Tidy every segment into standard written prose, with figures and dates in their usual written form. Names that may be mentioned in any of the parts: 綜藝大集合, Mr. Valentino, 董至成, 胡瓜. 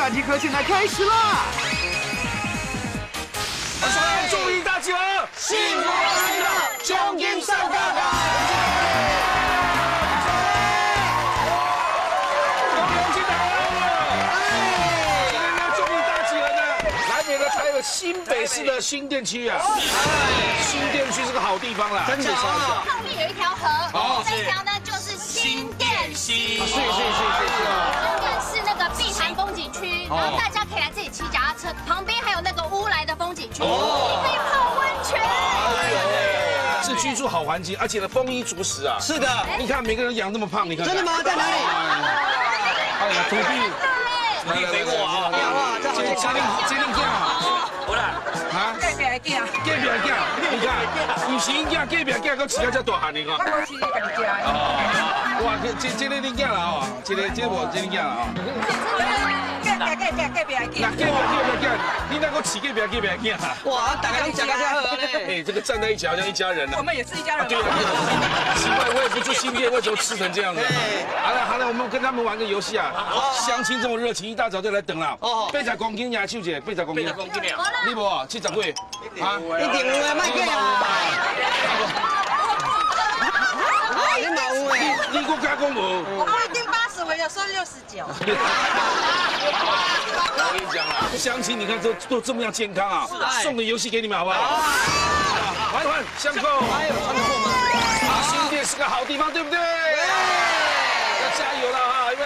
大集合现在开始啦！我想要中英大集合，幸福快樂，中英雙加油！ 新北市的新店区啊，新店区是个好地方啦，真的。旁边有一条河，这条呢就是新店溪，是那个碧潭风景区，然后大家可以来这里骑脚踏车。旁边还有那个乌来的风景区，你可以泡温泉。是居住好环境，而且呢丰衣足食啊。是的，你看每个人养这么胖，你看真的吗？在哪里？哎呀，土地，你给我啊！家庭。 啊！隔壁的囝，隔壁的囝，你看，有时囝隔壁囝，佫饲到遮大汉的个。我讲是你家己家。哦。哇，这个恁囝啦哦，这个无这恁囝啦哦。隔壁的囝。隔壁的囝，你那个饲隔壁的囝。哇，大家拢食到这好嘞。哎，这个站在一起好像一家人呢。我们也是一家人。对啊。奇怪，我也不住新店，为什么吃成这样子？好了好了，我们跟他们玩个游戏啊。相亲这么热情，一大早就来等了。哦。80公斤呀，秀姐，80公斤。80公斤了。你无啊？去掌柜啊！一定有啊，卖假啊！你冇有诶？你国家公无？我不一定80，有时候69。我跟你讲啊，相亲你看都这么样健康啊！送个游戏给你们好不好？环环相扣，还有传统吗？新店是个好地方，对不对？要加油了啊，因为。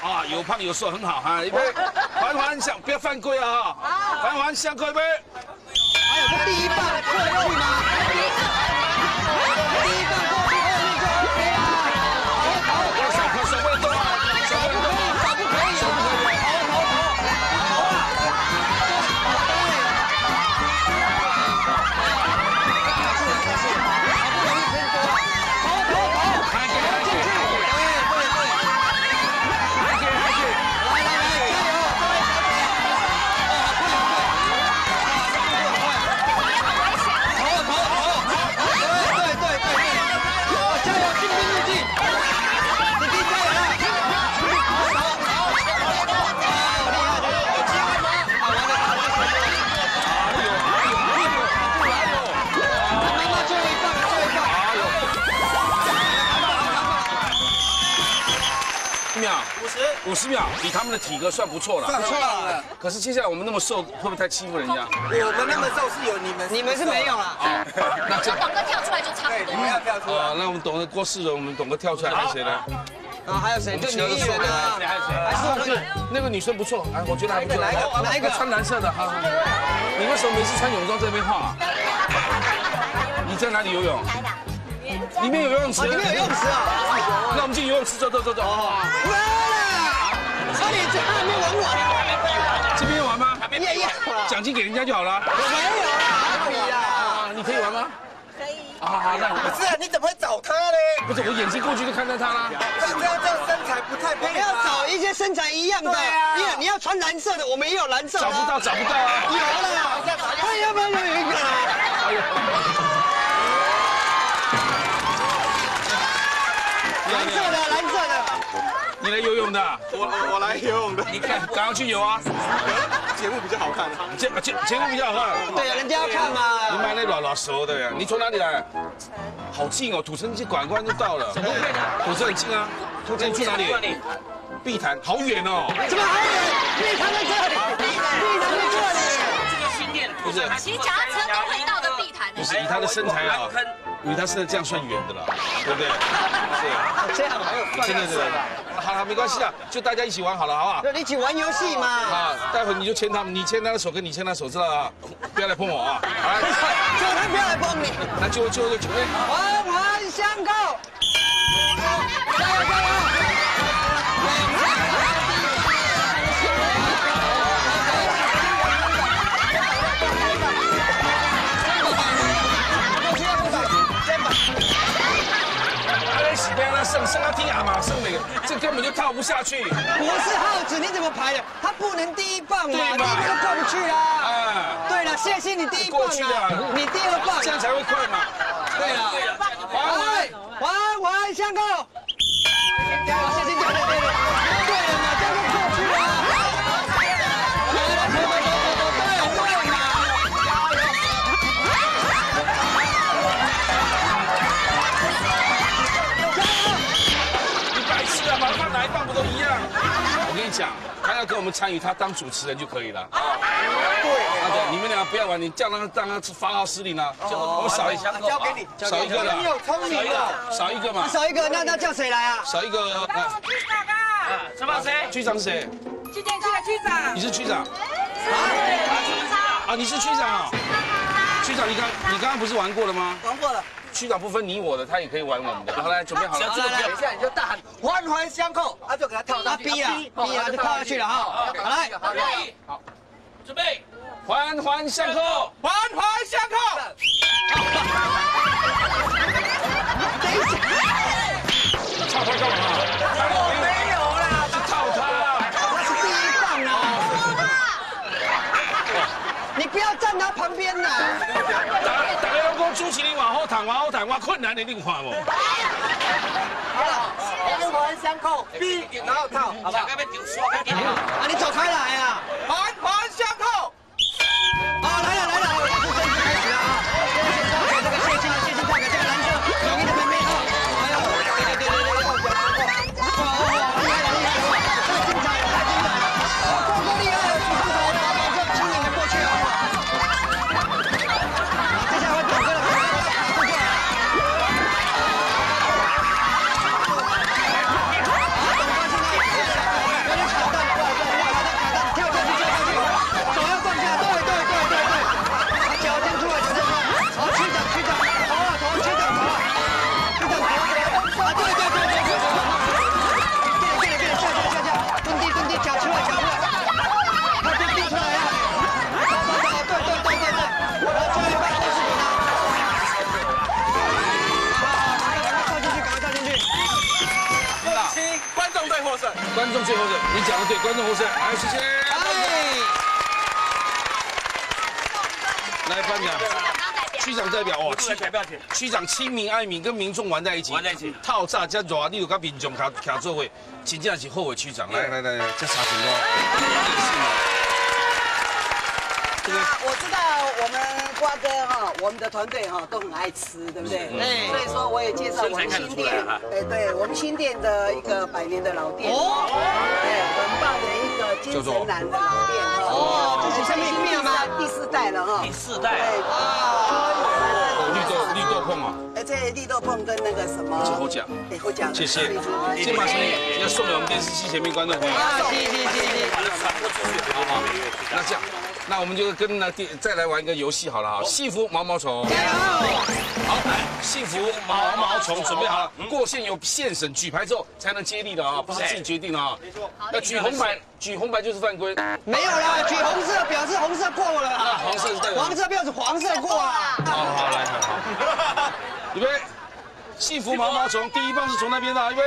啊，有胖有瘦很好哈！一杯，环环相，不要犯规啊！环环相扣一杯。还有这第一棒过去吗？第一棒过去就 OK 了。好，手不动，50秒，以他们的体格算不错了，算不错了。可是接下来我们那么瘦，会不会太欺负人家？我们那么瘦是有你们是没有了。啊，那董哥跳出来就差不多。你们要跳出来。啊，那我们董哥郭世荣，我们董哥跳出来，还有谁呢？啊，还有谁？就女艺人啊，还是那个女生不错，哎，我觉得还不错。哪一个穿蓝色的？好，你为什么每次穿泳装这边晃啊？你在哪里游泳？ 里面有游泳池，里面有游泳池啊！那我们进游泳池，走！快点，这还没玩完，这边玩吗？耶耶！奖金给人家就好了。我没有啊，你可以玩吗？可以。啊，那不是，你怎么会找他呢？不是，我眼睛过去就看到他啦。这样身材不太配。你要找一些身材一样的。你要穿蓝色的，我们也有蓝色。找不到啊！有了，他要不要有一个？ 蓝色的，你来游泳的，我来游泳的，你看，赶快去游啊！节目比较好看，节目比较好看，对呀，人家要看嘛。你买那老熟的呀？你从哪里来？土城，好近哦，土城去拐弯就到了。很快的，土城很近啊。土城住哪里？碧潭，好远哦。怎么好远？碧潭在这里，碧潭在这里。这个新店，不是骑脚踏车都会到的碧潭。不是以他的身材啊。 因为他是这样算圆的了，对不对？是这样，真的。好了，没关系啊，就大家一起玩好了，好不好？对，一起玩游戏嘛。啊，待会你就牵他，你牵他的手跟你牵他手，知道啊？不要来碰我啊！来，叫他不要来碰你。那就准备。环环相扣，加油！ 剩他踢阿玛，剩哪个？这根本就套不下去。我是耗子，你怎么排的？他不能第一棒嘛，第一棒就过不去啦。哎，对了，谢谢你第一棒啊，你第二棒，这样才会快嘛。对了，环环相扣。谢谢教练，对了嘛，这样就过去了。讲，他要跟我们参与，他当主持人就可以了。啊，对，阿总，你们俩不要玩，你叫让他发号施令了。我少一个，交给你，少一个了。你有聪明的，少一个嘛。少一个，那叫谁来啊？少一个。帮我局长啊！什么谁？局长谁？今天去的局长。你是局长？啊，你是区长啊！区长，你刚刚不是玩过了吗？玩过了。区长不分你我的，他也可以玩我们的。好，来，准备好了。等一下你就大喊环环相扣，啊，就给他跳上去。逼啊，就跳下去了哈。好来，好，准备，环环相扣，环环相扣。等一下，跳他干嘛？ 不要站他旁边呐！大家拢讲朱麒麟往后躺，往后躺，我困难的你有看无？好了，环环相扣，逼然后套，好吧？啊，你走开来啊！环环相扣。啊，来了，我们正式开始了啊！交给这个谢金大哥，这个篮球容易的妹妹啊！哎呦，对，观众最后是，你讲的对，观众获胜，来，谢谢。来，颁奖，区长代表哦，区长亲民爱民，跟民众玩在一起，套炸加热，你有跟民众卡座位，真正是后悔区长。来，这啥情况？我知道我们瓜哥哈，我们的团队哈都很爱吃，对不对？对。所以说我也介绍我们新店，对，我们新店的一个100年的老店，哦，对，很棒的一个金城南的老店哈。哦，这是新店吗？第4代了哈。第4代。对。哦。绿豆碰啊。这绿豆碰跟那个什么？侯奖。谢谢。金马生意要送给我们电视机前面观众朋友。谢。把它传播出去。好，那这样。 那我们就跟那再来玩一个游戏好了哈，幸福毛毛虫。好，幸福毛毛虫准备好了，过线由线绳举牌之后才能接力的啊，不是自己决定的啊。那举红牌就是犯规。没有啦，举红色表示红色过了啊，黄色是对的，黄色表示黄色过啊。好，来，好，预备，幸福毛毛虫第1棒是从那边的，预备。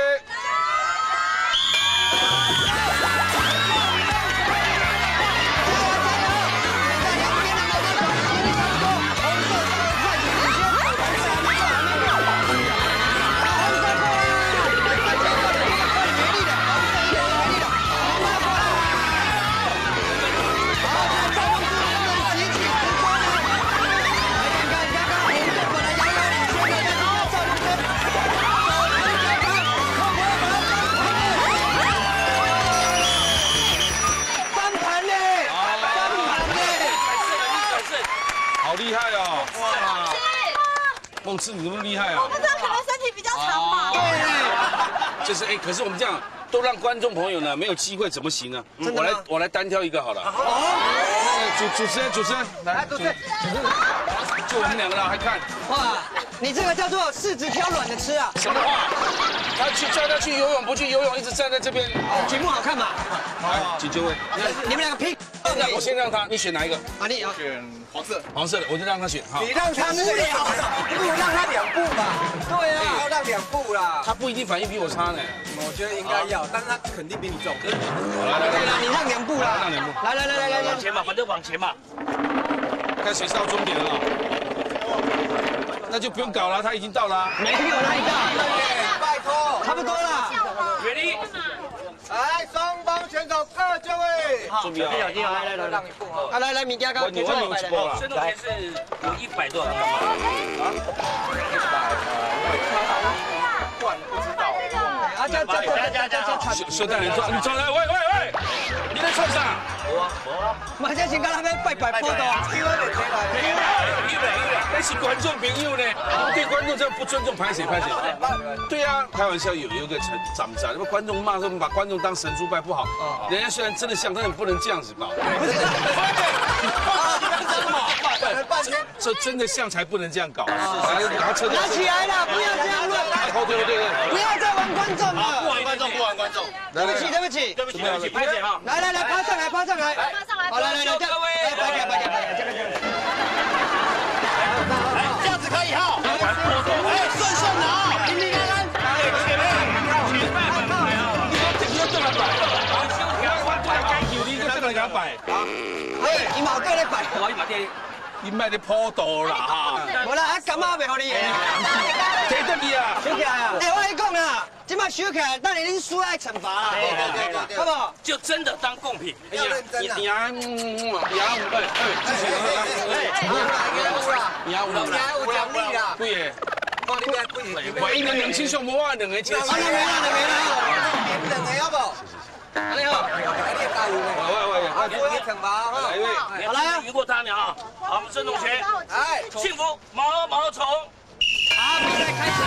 孟姿，你这么厉害啊！我不知道，可能身体比较长吧。对，就是哎，可是我们这样都让观众朋友呢没有机会，怎么行呢？我来单挑一个好了。哦，主持人，来，主持人，就我们两个了，还看？哇，你这个叫做柿子挑软的吃啊！什么话？他去叫他去游泳，不去游泳，一直站在这边。题目好看嘛？好，请就位。你们两个拼。那我先让他，你选哪一个？啊，你选。 黄色的，我就让他选哈。你让他无聊，不如让他2步吧。对啊，要让2步啦。他不一定反应比我差呢。我觉得应该要，但是他肯定比你重。来，你让2步啦，让2步。来，往前嘛，反正往前嘛。看谁到终点了。那就不用搞了，他已经到了。没有啦，拜托，差不多了。Ready？ 来，双方选手各就位。好，来，让一步啊！来，米家刚，我扭一波了。这东西是有100多。啊？100。我看到了，不知道。啊，这，小弟你做来，喂，你在做啥？我，马家先跟他们拜报道。没有，那是观众朋友呢，对观众这样不尊重，拍谁？对呀，开玩笑有一个咱们讲，什么观众骂说把观众当神猪拜不好，人家虽然真的像，但你不能这样子吧？这真的像才不能这样搞，拿起来了，不要这样乱来。对，不要再玩观众了。不玩观众。对不起，拍姐啊！来，趴上来。好，来，各位，拍姐，这个。来，这样子可以哈。哎，顺拿，平安。哎，姐妹，你这个摆，哎，你马哥来摆，我马爹。 你卖的颇多啦哈！无啦，阿金阿袂互你赢啊！睇得意啊！收起来啊！哎，我来讲啦，即摆收起来，等你输爱惩罚。对，好不好？就真的当贡品。要认真啊！你有啦！贵耶！我你咩贵？我一年2000上无啊，2个钱。两个要不？ 你好，喂，惩罚哈，好啦，赢过他了啊！好，我们郑同学，哎，幸福毛虫，好，比赛开始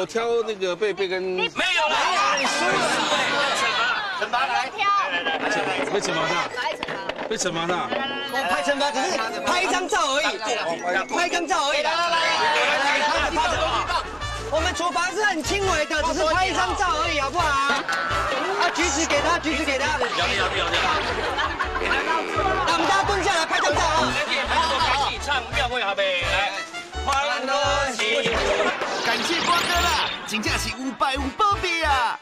我挑那个贝跟没有了，你输了，惩罚来，被惩罚他，我拍惩罚，可是拍一张照而已，来，我们处罚是很轻微的，只是拍一张照而已，好不好？啊，橘子给他，那我们大家蹲下来拍张照啊！开始唱庙会好呗，来，欢乐喜。 感谢瓜哥啦，真正是550啊！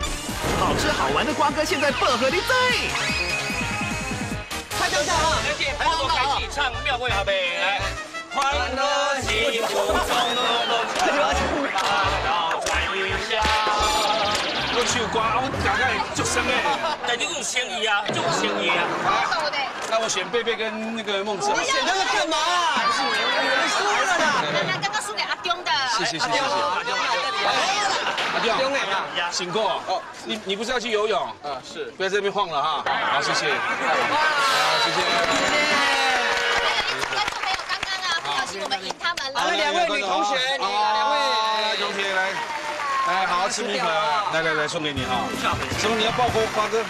好吃好玩的瓜哥，现在薄荷的最。快点啊！我开始唱庙会好呗，来，欢乐喜福中乐乐，大道欢笑。我唱歌，我大概足声诶，但你用声音啊，好，那我选贝贝跟那个孟志。你选那个干嘛？输了啦！刚刚输给阿东的。谢。 兄弟啊，醒过哦！你不是要去游泳？啊，是，不要在那边晃了哈。好，谢谢。谢谢。观众朋友，刚刚啊，不小心我们赢他们了。2位女同学，2位同学来，来，好好吃米粉啊！来，送给你哈。什么？你要抱锅瓜哥？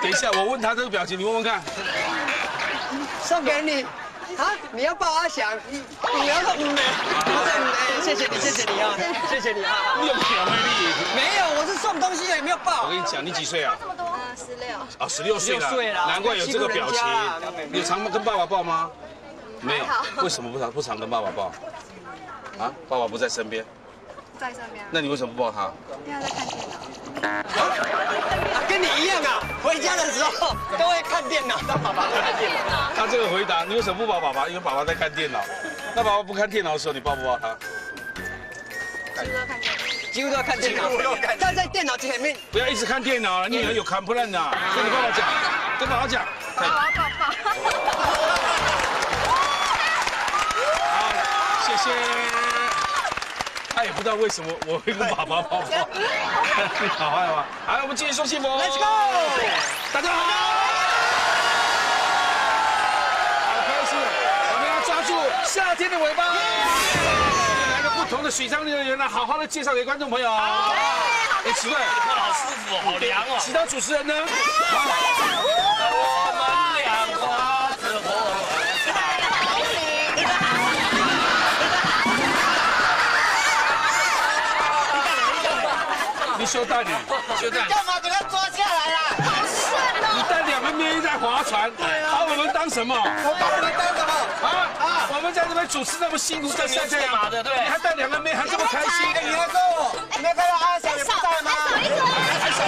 等一下，我问他这个表情，你问问看。送给你。 啊！你要抱阿翔，你要说哎，谢谢你啊，谢谢你啊！你有没有魅力？没有，我是送东西的，也没有抱。我跟你讲，你几岁啊？这么多？16。啊，16岁了，难怪有这个表情。你常跟爸爸抱吗？没有。为什么不常跟爸爸抱？啊，爸爸不在身边。在身边。那你为什么不抱他？因为他在看电脑。啊，跟你一样啊！回家的时候都会看电脑，当爸爸看电脑。 他这个回答，你为什么不抱爸爸？因为爸爸在看电脑。那爸爸不看电脑的时候，你抱不抱他？几乎都要看电脑。站在电脑前面。不要一直看电脑了，你女儿有 complain 啊！跟你爸爸讲，好，谢谢。他也不知道为什么我会跟爸爸抱。好玩吗？好，我们继续送幸福。Let's go！ 大家好。 夏天的尾巴，来个不同的水上乐园呢，好好的介绍给观众朋友。哎，奇怪，好舒服，好凉哦。其他主持人呢？我们俩瓜子火。你休蛋你，休蛋！干嘛给他抓下来啊？好顺哦！你带两个妹在划船，对啊，把我们当什么？把我们当什么？啊！我们在这边主持那么辛苦，在山上干嘛的？对，你还带两个妹，还这么开心？哎，你还说我，你没看到阿翔也不在吗？阿翔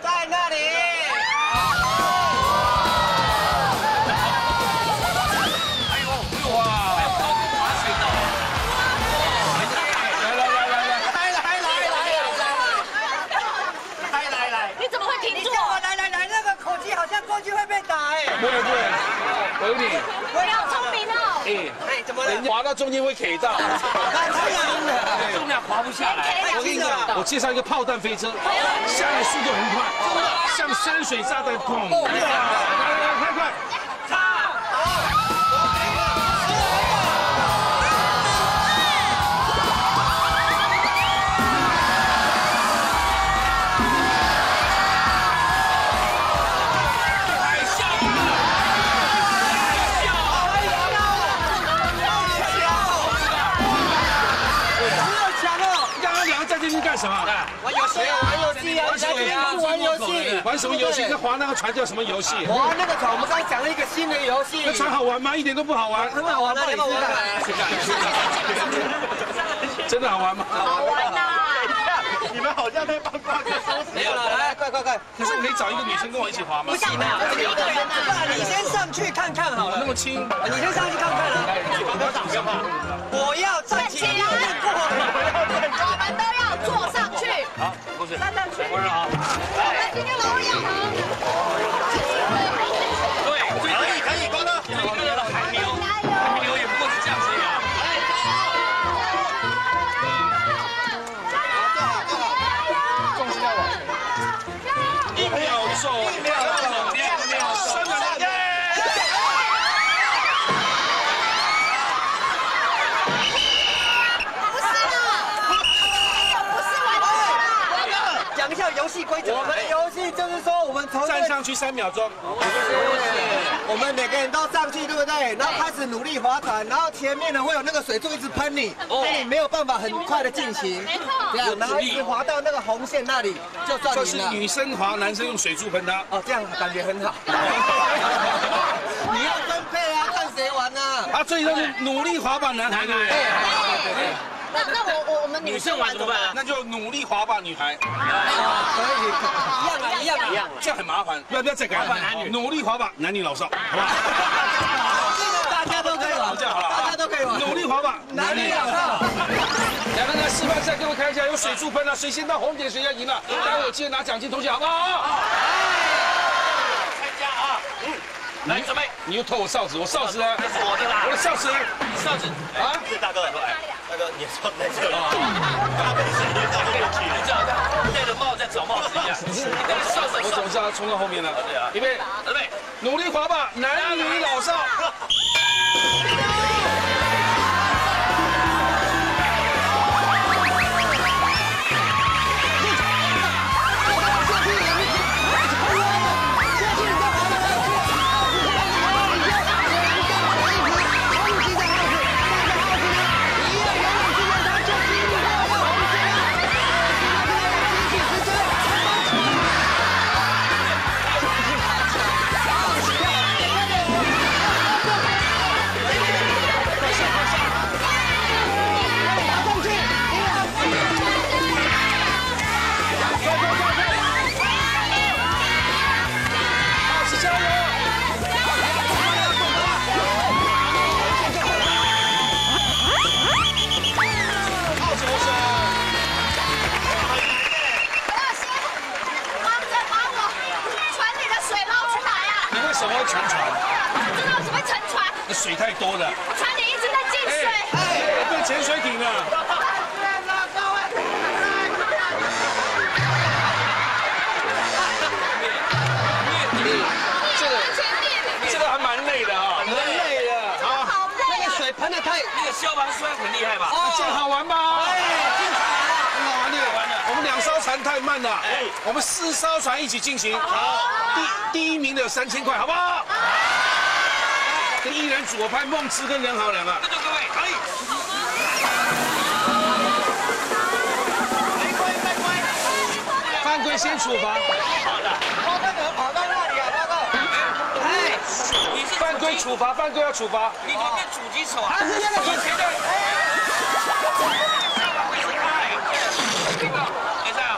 在那里。 有你，我好聪明哦！哎，怎么了？滑到中间会 K 到，太硬了，重量滑不下来。我跟你讲，我介绍一个炮弹飞车，下来速度很快，真的像深水炸弹，砰！来，快快！ 玩什么游戏？跟划那个船叫什么游戏？划那个船，我们刚才讲了一个新的游戏。那船好玩吗？一点都不好玩。很好玩吗？你看，真的好玩吗？好玩呐！你们好像在帮瓜哥收拾。没有了，来，快！可是可以找一个女生跟我一起划吗？不行啊，这个一个人啊。你先上去看看好了。那么轻？你先上去看看啊！我要站起来，我们都要坐上去。好，同学，站上去。我说好。 今天老养啊！对，可以，光哥，今天看到了海牛，海牛也不过是这样子啊！哎，加油！重心要往前，一秒，三秒，耶！不是啦，不是玩的啦！讲一下游戏规则。 就是说，我们从站上去3秒钟，我们每个人都上去，对不对？然后开始努力划船，然后前面呢会有那个水柱一直喷你，你没有办法很快的进行，没错。然后一直划到那个红线那里就算就是女生划，男生用水柱喷他。哦，这样感觉很好。你要分配啊，看谁玩啊。啊，所以说是努力滑板男孩，对不对？对。 那我们女生玩怎么办啊？那就努力滑吧，女孩。可以，一样，这样很麻烦，不要再改了。努力滑吧，男女老少，好吧？这个大家都可以玩，这样好了，大家都可以玩。努力滑吧，男女老少。来，大家示范一下，各位看一下，有水柱喷了，谁先到红点谁就赢了。待会记得拿奖金，同学好不好？参加啊！来准备，你又偷我哨子，我哨子呢？这是我的啦，我的哨子，哨子啊！是大哥来。 大哥，你坐在这里，大哥是你到那边去，你知道他戴着帽再找帽子一样。我怎么知道他冲到后面呢？对啊，预备，准备，努力滑吧，男女老少。 水太多了，船底一直在进水，哎，变潜水艇了。 消防栓很厉害吧？哦，这样好玩吧？哎，精彩啊！很好玩的，玩的。我们2艘船太慢了，哎，我们4艘船一起进行。好，第1名的有3000块，好不好？跟1人组，我拍梦之跟任豪2个。各位，可以。先出发。好的。报告的，报告那里啊，报告。哎，你是犯规处罚，犯规要处罚。你今天主击手啊？他是那个主击的。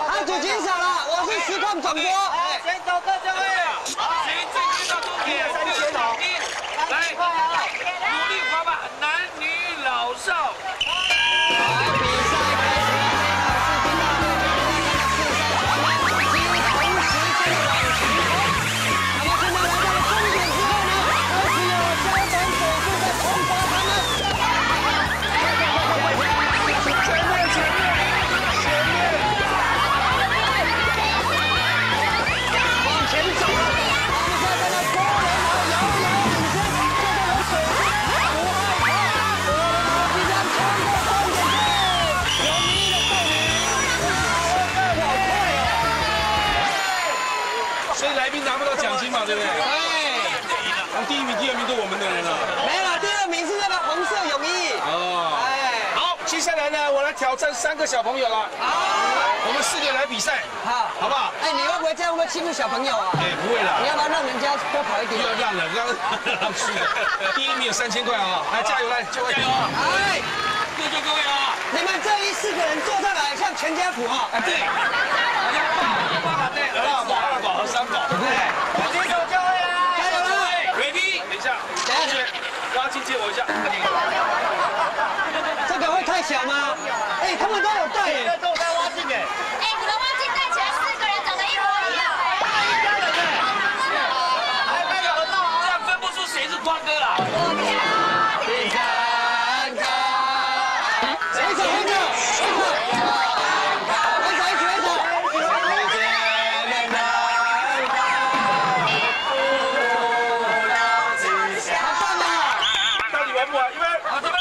他主击手了，我是实况转播。哎，先走各位。好，谁最知道终点？来，努力滑吧，男女老少。 对不对？哎，第一名、第二名都我们的人了。没有，第二名是那个红色泳衣。哦，哎，好，接下来呢，我来挑战三个小朋友了。好，我们四个来比赛。好，好不好？哎，你会不会这样？会不会欺负小朋友啊？哎，不会啦。你要不要让人家多跑一点？不要让了，让输了。第一名有3000块啊！来，加油，来，加油！哎，各位各位啊，你们这一四个人坐上来，像全家福啊！哎，对，爸爸对，二宝、二宝和三宝，对不对？ 借我一下，这个会太小吗？哎，他们都有带耶，都有带蛙镜哎。哎，你们蛙镜戴起来，4个人长得一模一样哎。一家人哎，还没有得到啊，这样分不出谁是瓜哥啦。我家你看看，谁走一个？谁走一个？我走一起来走。我家奶奶，不老之乡。 一边，好这边。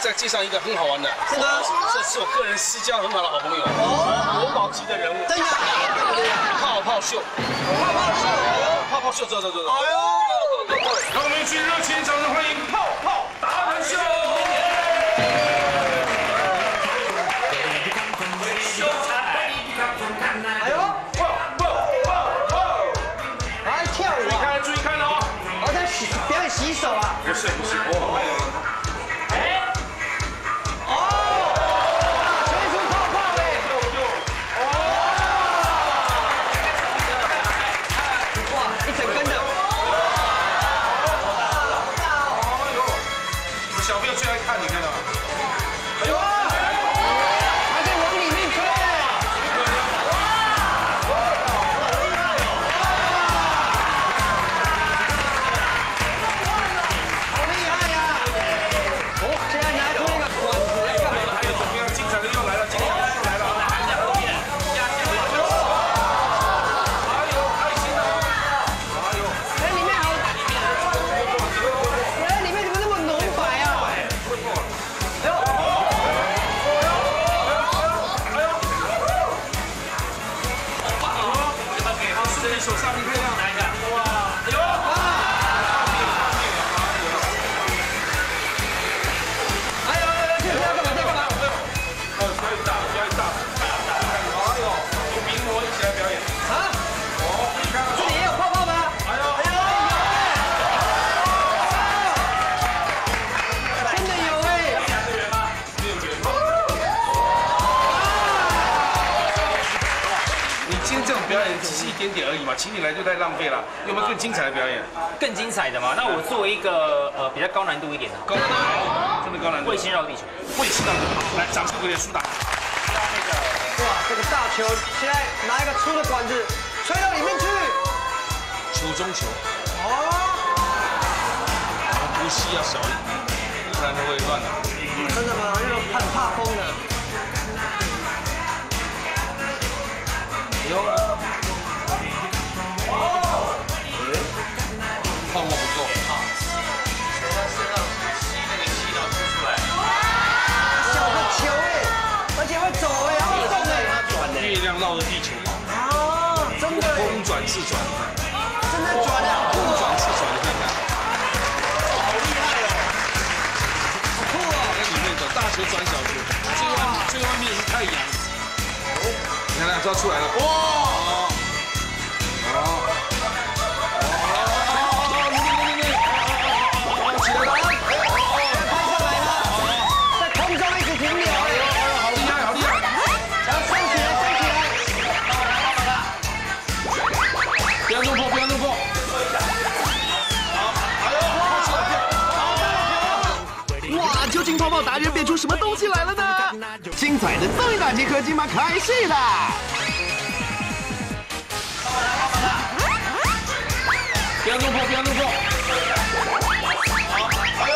再介绍一个很好玩的，是吗？这是我个人私交很好的好朋友，国宝级的人物，真的，泡泡秀，泡泡秀，泡泡秀，走走走走，哎呦，让我们一起热情掌声欢迎泡泡达人秀。这种表演只是一点点而已嘛，请你来就太浪费了。有没有更精彩的表演？更精彩的嘛？那我作为一个比较高难度一点的，高难度，真的高难度。彗星绕地球，彗星绕地球，来，掌声鼓励苏打。希望那个，哇，这个大球，现在拿一个粗的管子吹到里面去，球中球。哦，呼吸要小一点，不然就会乱了。真的吗？因为很怕风的。 泡沫不够，从他身上吸那个气要出来。小的球哎，而且会走哎，然后动哎，转的月亮绕着地球跑。啊，真的。空转自转，真的转啊！空转自转，你看看，好厉害哦！好酷啊！在里面走，大球转小球，最外面是太阳。 看看，抓出来了！哇！哦！起来了！拍上来了，在空中一直停留。好厉害，好厉害！然后升起来，升起来！好了，不要弄破，不要弄破！好！哇！究竟泡泡达人变出什么东西来了呢？ 精彩的最大集合今晚开始啦！不要弄破，不要弄破！哎呦！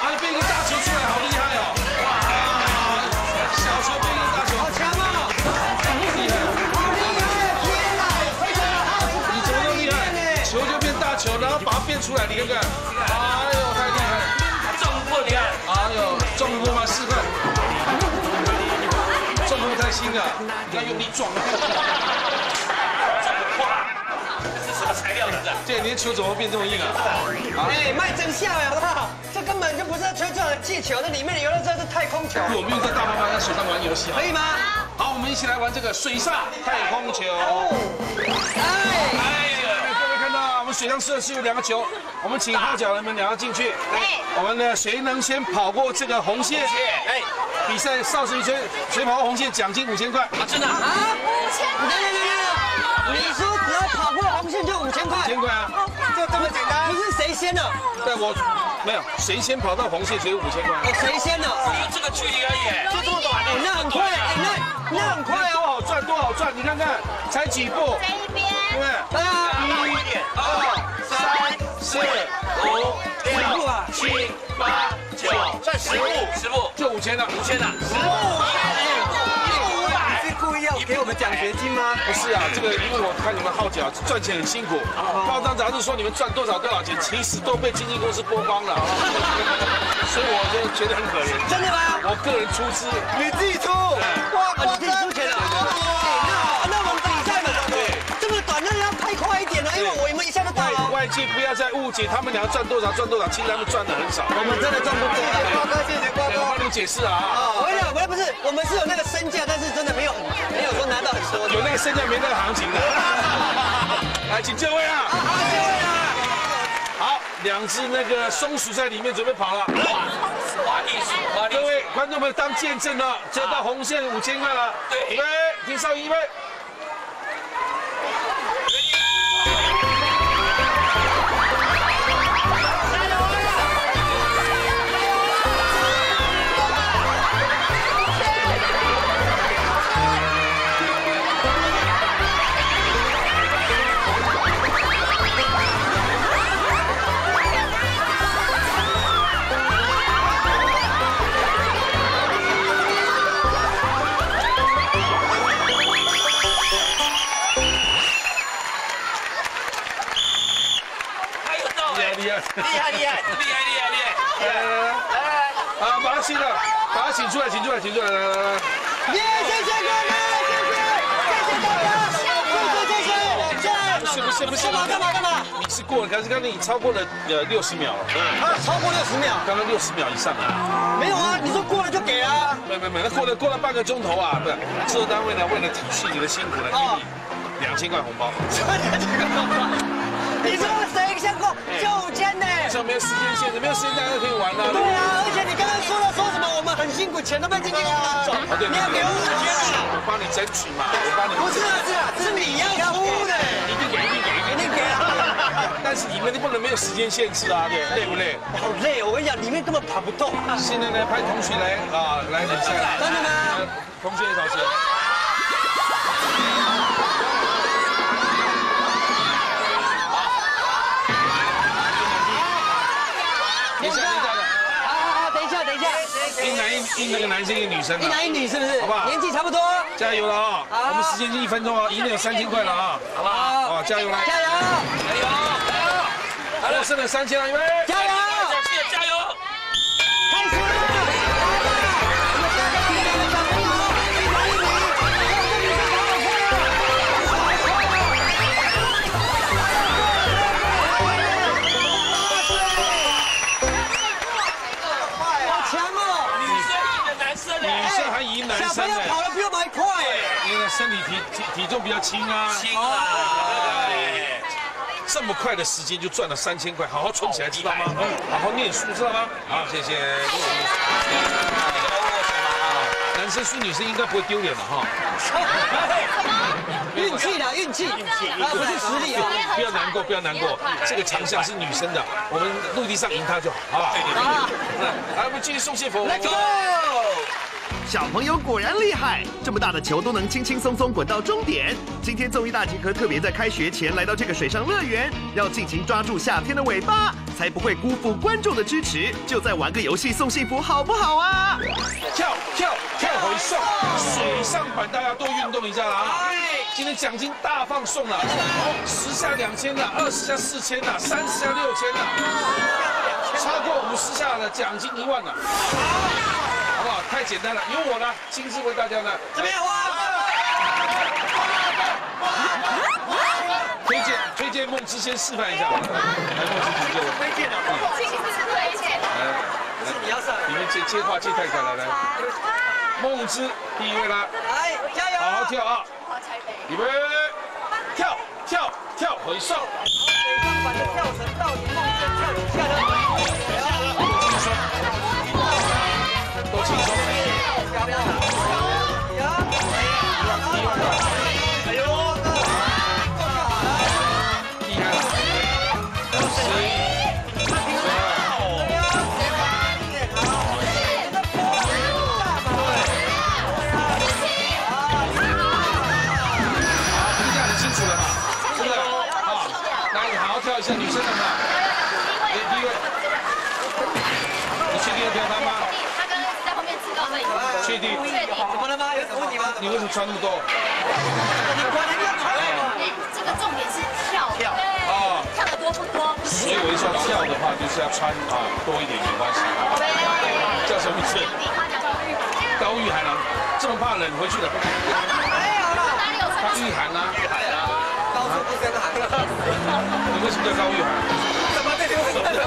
啊！被一个大球出来，好厉害哦！哇！小球被一个大球，好强哦！厉害！天哪！你怎么那么厉害？球就变大球，然后把它变出来，你看看。 撞得破吗？四块，撞得破太轻了，你要用力撞。撞不破，这是什么材料的？对，你的球怎么变这么硬啊？哎，卖真相哎，好不好？这根本就不是吹撞的气球，那里面游乐设是太空球。我们用这大妈妈在水上玩游戏，可以吗？好，我们一起来玩这个水上太空球。哎。 我们水上设施有两个球，我们请号角人们两个进去。哎，我们呢，谁能先跑过这个红线？哎，比赛少时一圈，谁跑过红线奖金5000块。啊，真的啊？5000块！你说只要跑过红线就5000块？5000块啊？就这么简单？不是谁先的？对，我没有，谁先跑到红线只有5000块。谁先的？就这个距离而已，就这么短。那很快，那很快，多好赚，多好赚！你看看，才几步？这一边。对。啊。 1、2、3、4、5、6、7、8、9，算10步，就5000了，1500，你是故意要给我们奖学金吗？不是啊，这个因为我看你们号角赚钱很辛苦，报章杂志说你们赚多少钱，其实都被经纪公司剥光了，所以我就觉得很可怜。真的吗？我个人出资，你自己出，我自己出钱了。 外界不要再误解，他们俩赚多少赚多少，其实他们赚的很少。我们真的赚不多。瓜哥，谢谢瓜哥，我帮你解释啊。啊，我也不是，我们是有那个身价，但是真的没有说拿到很多。有那个身价，没那个行情的。来，请就位啊！好，就位啊！好，2只那个松鼠在里面准备跑了。哇，艺术！各位观众们当见证了，这到红线5000块了。对，预备，听上一位。 厉害！啊，把他请了，把他请出来，来！耶，谢谢大家！不是干嘛？你是过了，可是刚才你超过了60秒了。啊，超过60秒？刚刚60秒以上啊。没有啊，你说过了就给啊。没，那过了半个钟头啊，不是。制作单位呢，为了体恤你的辛苦呢，给你2000块红包。你说我谁先过9,000呢？这没有时间限制，没有时间大家都可以玩啊。对啊，而且你刚刚说什么？我们很辛苦，钱都被经纪公司拿走，你要给5,000啊！我帮你争取嘛，我帮你。不是啊，是你要出的，一定给啊！但是里面不能没有时间限制啊，对，累不累？好累，我跟你讲，里面根本跑不动。现在呢，派同学来啊，来比赛。真的吗？同学少些。 一那个男生，一个女生，一男一女是不是？好不好？年纪差不多，加油了啊！我们时间就1分钟啊，一定有3000块了啊，好不好？哦，加油啦！加油！加油！加油！还剩了3000了，预备！加油！加油！开始！小朋友跑得比我们还快，因为身体体重比较轻啊，这么快的时间就赚了3000块，好好存起来，知道吗？好好念书，知道吗？好，谢谢。男生输女生应该不会丢脸的哈。运气啦，运气，不是实力啊！不要难过，不要难过，这个强项是女生的，我们陆地上赢她就好，好不好？好，来，我们继续送谢佛。Let's go。 小朋友果然厉害，这么大的球都能轻轻松松滚到终点。今天综艺大集合特别在开学前来到这个水上乐园，要尽情抓住夏天的尾巴，才不会辜负观众的支持。就再玩个游戏送幸福，好不好啊？跳回送，水上版大家多运动一下啦啊！今天奖金大放送了，10下2000了，20下4000了，30下6000了，超过50下的奖金1万了。 太简单了，由我呢亲自为大家呢怎么样？推荐梦之先示范一下，来，梦之姐姐，推荐的，亲自推荐，来，你要上，你们接话接太快了，来，梦之第一位啦，来，加油，好好跳啊，预备，跳回送，水上版的跳绳到底梦之跳几下呢？ 你为什么穿那么多？你管人家穿吗？这个重点是跳啊，跳得多不多？所以我一说跳的话，就是要穿啊多一点没关系。叫什么名字？高玉涵啊，这么怕冷回去了。没有了，他玉涵啊，高处不胜寒。你为什么叫高玉涵？怎么这里会冷？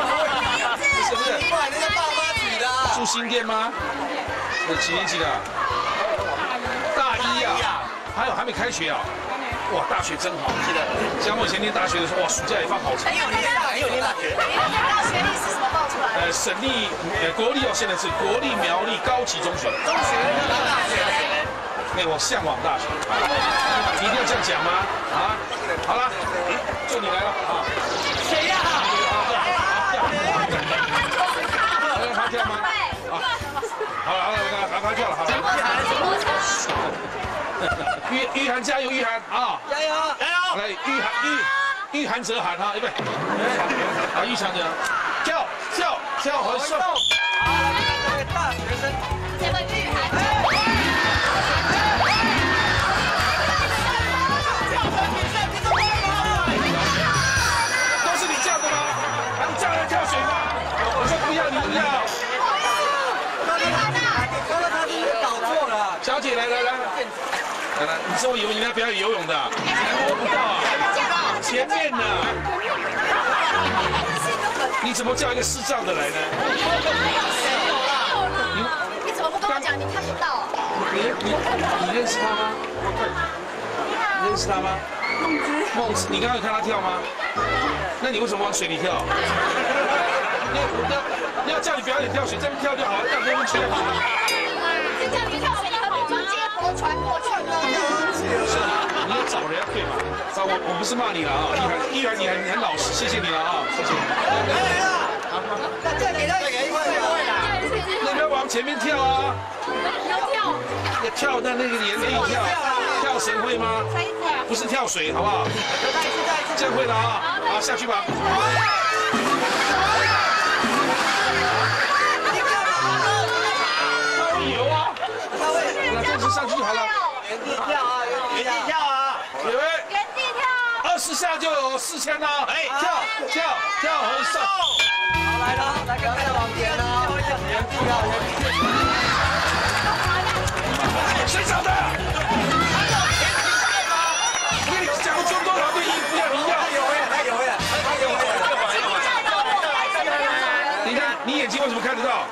是不是？你管人家爸妈娶的？住新店吗？我几年级的？ 还有还没开学啊！哇，大学真好。是的，像我以前念大学的时候，哇，暑假也放好长。很有念大学。大学历是什么报出来？省立、国立哦，现在是国立苗栗高级中学。中学到大学，哎，我向往大学。一定要这样讲吗？啊，好了，就你来了啊。谁呀？好，跳吗？啊，好了，好了，跳了，好了。 玉涵加油，玉涵啊！加油，加油！来，玉涵则涵哈，预备，啊，玉涵则涵，跳和送，啊，那个大学生，这个玉涵。 你说我以为你要表演游泳的，我不到，前面呢？你怎么叫一个视障的来呢？你怎么不跟我讲？你看不到？你认识他吗？你认识他吗？梦之。梦之，你刚刚有看他跳吗？那你为什么往水里跳？那要叫你表演跳水，这边跳就好了，那边不去。就叫你跳水，何必接驳船过去呢？是啊，你要找人对吗？我不是骂你了啊，依然你很老实，谢谢你了啊，谢谢。来了，那再给他一个机会啦。那你要往前面跳啊。要跳。要跳在那个岩壁跳，跳绳会吗？不是跳水，好不好？再一次，这样会了啊。好，下去吧。 上去好了，原地跳啊，原地跳啊，原地跳，20下就有4000啦！哎，跳，很瘦。好来了，来看看往前啦，原地跳，谁找的？我跟你讲过这么多条队，不要！他有哎！等一下，你眼睛为什么看得到？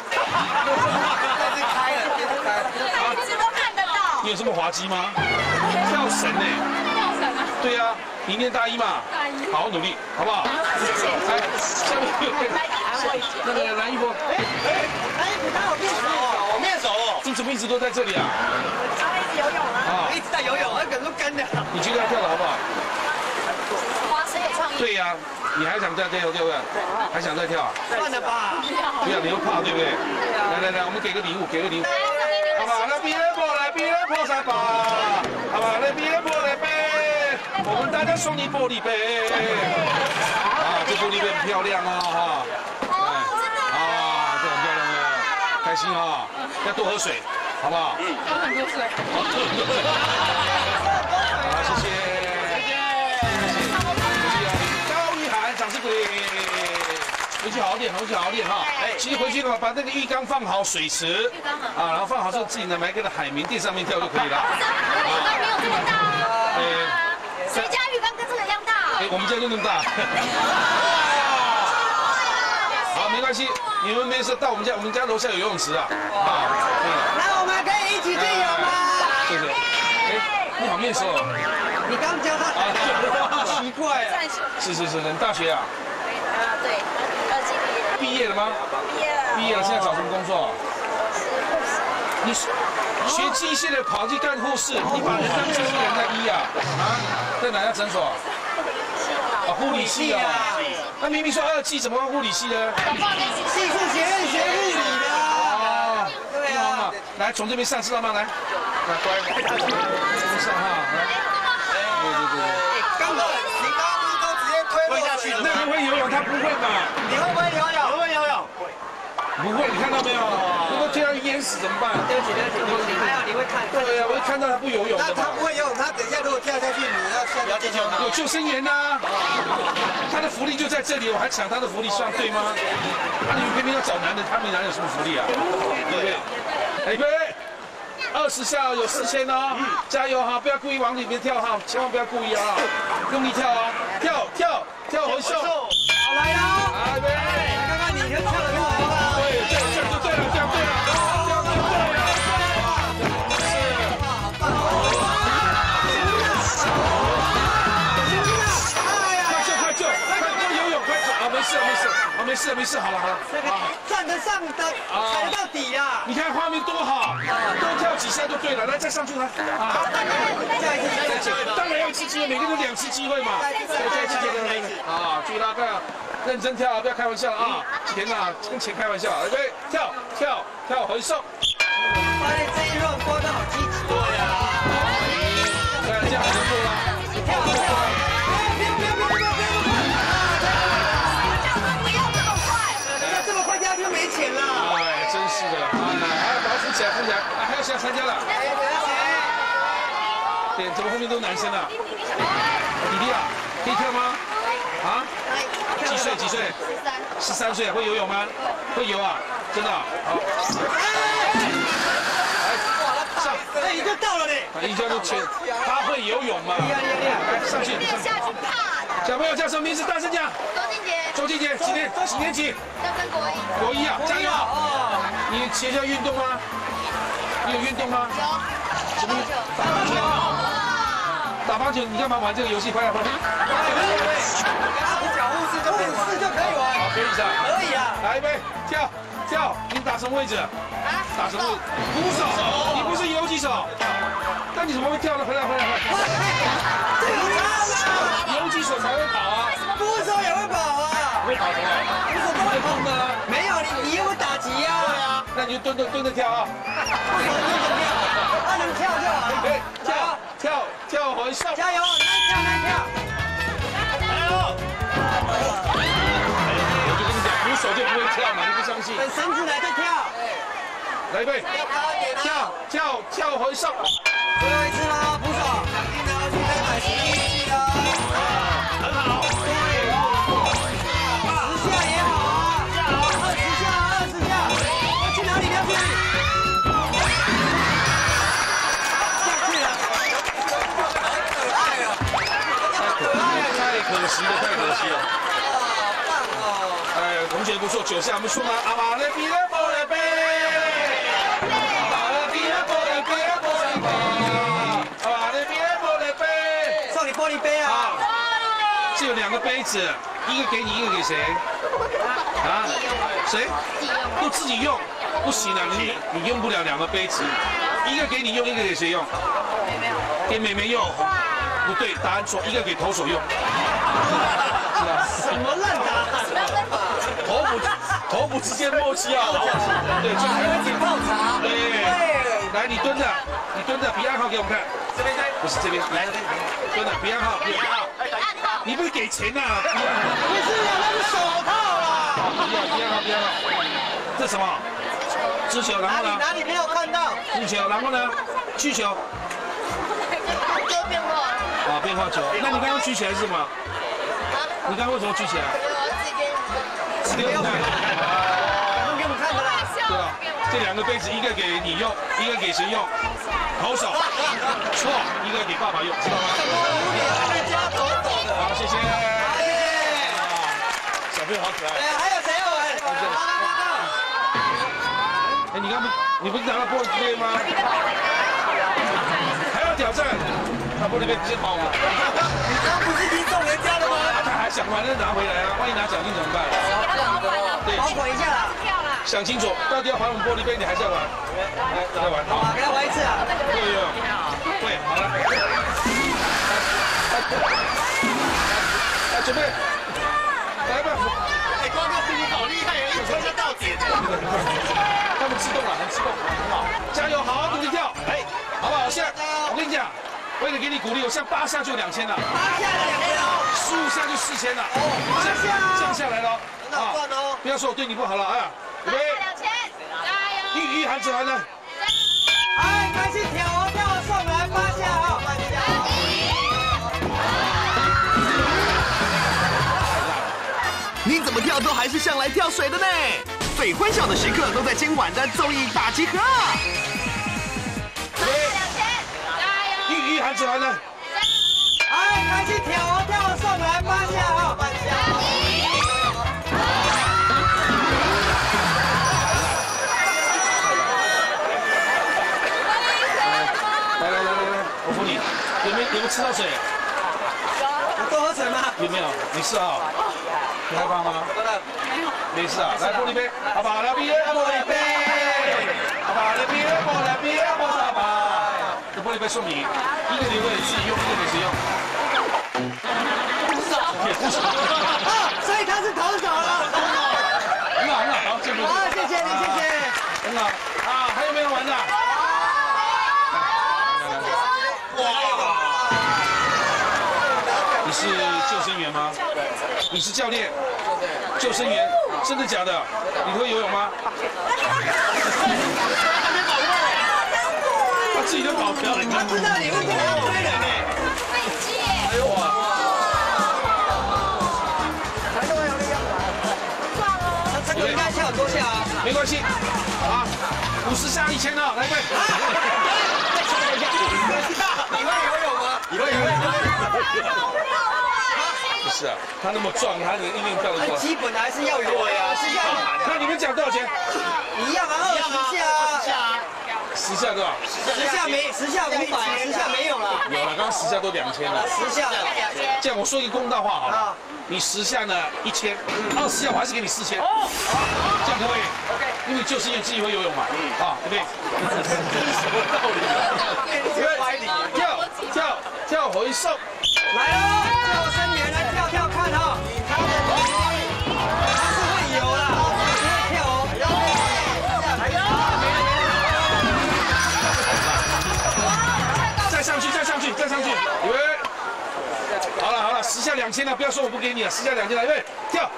开了。 你有这么滑稽吗？跳绳呢？跳绳啊！对呀，你念大一嘛？大一，好好努力，好不好？谢谢。来，下面那个蓝衣服，蓝衣服他有练手哦，我练手哦。你怎么一直都在这里啊？他一直游泳啊，一直在游泳，那梗都干的。你觉得他跳的好不好？花式有创意。对呀，你还想再跳对不对？还想再跳？算了吧，不要，你又怕对不对？来，我们给个礼物，好不好？来，比勒波，破三把，好吧，来比勒玻璃杯，我们大家送你玻璃杯。啊，这玻璃杯很漂亮哦，哈。哦，真的。啊，这很漂亮哦，开心哦，要多喝水，好不好？嗯，多很多水。好，谢谢。高一涵，掌声鼓励。 回去好好练哈！哎，其实回去把那个浴缸放好，水池啊，然后放好之后自己呢买个海绵垫上面跳就可以了。浴缸没有这么大啊！谁家浴缸跟这个一样大？哎，我们家就那么大。好，没关系，你们没事到我们家，我们家楼下有游泳池啊。啊，来，我们可以一起去游吗？对对。哎，你好面熟。你刚教他啊？奇怪啊！是，你大学啊？啊，对。 毕业了吗？毕业了，现在找什么工作？你学机械的跑去干护士，你把人当成是人在医啊？啊，在哪家诊所？啊，护理系啊。那明明说2技，怎么会护理系呢？技术学院学护理的。哦，对啊。来，从这边上，知道吗？来，乖，这边上哈。对。刚好，你刚刚都直接推下去了。那你会游泳，他不会吧？你会不会游泳？ 不会，你看到没有？如果突然淹死怎么办？对不起，还好你会看。对呀，我会看到他不游泳。那他不会游泳，他等一下如果跳下去，你要救他。有救生员呐，他的福利就在这里，我还抢他的福利，算对吗？那你们偏偏要找男的，他们哪有什么福利啊？对不对？哎，预备，20下有4000哦，加油哈！不要故意往里面跳哈，千万不要故意啊！用力跳啊！跳，回收。好来呀！来，预备，看看你能跳得多。 没事，好了，站得上的踩得到底呀！你看画面多好，多跳几下就对了。来，再上去来，啊！再一次，当然要1次机会，每个人有2次机会嘛。再一次，啊！注意拉杆，认真跳，不要开玩笑啊！天哪，跟钱开玩笑，来，跳，回送。发现这一轮播的好积极。对呀。来，这样就够了。跳。 哎，真是的，还有谁要参加了？对，怎么后面都男生了？弟弟啊，可以跳吗？啊？几岁？13岁，会游泳吗？会游啊，真的。好。来，上，那已经到了嘞。一下就全，他会游泳嘛？来，上去。小朋友叫什么名字？大声讲。 周静姐，几年级？国一啊，加油！你学校运动吗？你有运动吗？有。什么？打篮球。打棒球，你干嘛玩这个游戏？快点，快点！你讲护士就可以玩，好，可以的，可以啊！来一杯，跳跳，你打什么位置？啊，打什么？捕手，你不是游击手，那你怎么会跳呢？回来，回来，回来！对啊，游击手才会跑啊，捕手也会跑啊，会跑什么？捕手不会碰的啊，没有你，你又会打击呀？对啊，那你就蹲着蹲着跳啊，不行，蹲着跳，那能跳跳啊？对，跳。 跳跳回上，加油！来跳来跳，加油！我就跟你讲，徒手就不会跳嘛，你不相信？等绳子来再跳。来一倍，跳跳跳回上，最后一次啦，徒手，一定要去再买11哦。很好，对，10下也好啊，20下，要去哪里？要去哪里？ 太可惜了！好棒哦！哎，同学不错，9下我们输吗？阿巴勒比勒波勒贝，阿巴勒比勒波勒贝，波勒贝，阿巴勒比勒波勒贝，送你玻璃杯啊！这有2个杯子，一个给你，一个给谁？啊？谁？都自己用，不行啊！你用不了2个杯子，一个给你用，一个给谁用？给妹妹用。 不对，答案错，1个给投手用。什么烂答案？投捕之间默契啊！对，就还会点泡茶。对，来，你蹲着，你蹲着，比暗号给我们看。这边，不是这边，来，蹲着，比暗号，比暗号。你不是给钱呐？不是啊，那是手套啊。比暗号，这什么？直球，然后呢？哪里没有看到？直球，然后呢？曲球。 啊，变化球。那你刚刚举起来是什么？你刚刚为什么举起来？给我们看的啦。对啊，这2个杯子，一个给你用，一个给谁用？投手。错，一个给爸爸用，知道吗？好，谢谢。小朋友好可爱。哎，还有谁要玩？哎，你刚不，你不是拿了玻璃杯吗？还要挑战？ 他玻璃杯直接跑了，你刚不是已经送人家了吗？他还想把那拿回来啊！万一拿奖金怎么办？对，保管一下啦。想清楚，到底要还我们玻璃杯，你还是要玩？来，再玩。好啊，给他玩一次啊。对对对，好了。来，准备，来吧。哎，光哥比你好厉害啊！一跳就到底。他们激动了，很激动，很好。加油，好好努力跳，哎，好不好？现在我跟你讲。 为了给你鼓励，我现在8下就2000了，8下2000哦，15下就4000了，哦，降下来了，很好赚哦。不要说我对你不好了啊，预备，2000，加油！玉玉韩子涵呢？哎，开始挑哦，跳我上来8下啊，你怎么跳都还是像来跳水的呢？最欢笑的时刻都在今晚的综艺大集合。 韩子涵呢？哎，开始跳哦，跳我上来8下啊，来，我扶你。有没有吃到水？我多喝水吗？有没有？没事啊。你害怕吗？没事啊。来，玻璃杯，阿爸来杯，玻璃杯，阿爸来杯，阿爸。 玻璃杯送你，一个留给自己用，一个给谁用？不少。啊，所以他是投手了。很好，好，谢谢你，谢谢。很好啊，还有没有玩的？哇！你是救生员吗？你是教练？救生员，真的假的？你会游泳吗？ 自己都搞不了，他知道你会跳水的呢。费劲。哎呦哇！还是我有力量玩。算了。那这个应该跳很多下啊。没关系。啊，50下1000啊，来快。再抢一下。你会游泳吗？你会游泳吗？不是啊，他那么壮，他能一定跳得多。基本还是要游泳啊，是要。那你们讲多少钱？一样啊，20下啊。时下多少？时下没有了。有了，刚刚时下都2000了。时下2000。这样我说一个公道话好了，你时下呢1000，20下我还是给你4000。哦，这样可不可以 ？OK。因为就是因为自己会游泳嘛，啊，对不对？这是什么道理？因为跳回送，来喽！叫我身边来跳跳看哈。 再上去，预备。好了，时下2000了，不要说我不给你了，时下2000了，预备，跳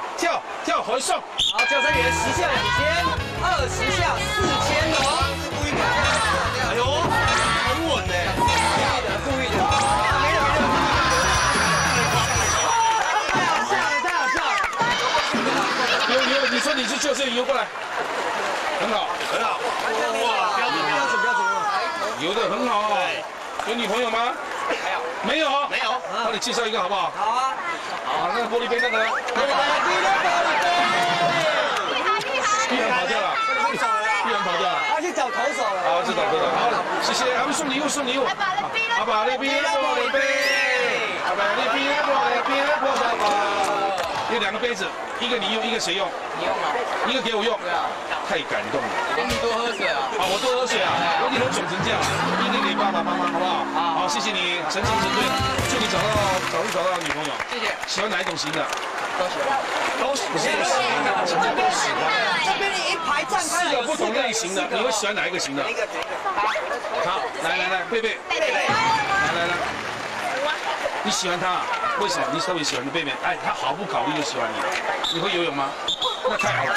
回送。好，叫三连，时下2000，20下4000哦。故意的，哎呦，很稳呢。故意的。没有。游，你说你去救谁？游过来。很好。哇，标准。游的很好。 有女朋友吗？没有。帮你介绍一个好不好？好啊。好，那个玻璃杯那个。碧涵跑掉了。碧涵跑掉了。他去找投手了。好，去找投手。好了，谢谢。他们送礼物，阿爸的杯。有两个杯子，一个你用，一个谁用？你用吗？一个给我用。对啊。太感动了。给你多喝水啊！啊，我多喝水啊！我给你肿成这样，一定给爸爸妈妈，好不好？好，谢谢你，诚心诚对，祝你早日找到女朋友。谢谢。喜欢哪一种型的？都喜欢。不是。这边一排站开了有不同类型的，你会喜欢哪一个型的？好，来，贝贝。来。 你喜欢他、啊？为什么？你特别喜欢的贝贝，哎，他毫不考虑就喜欢你。你会游泳吗？那太好了。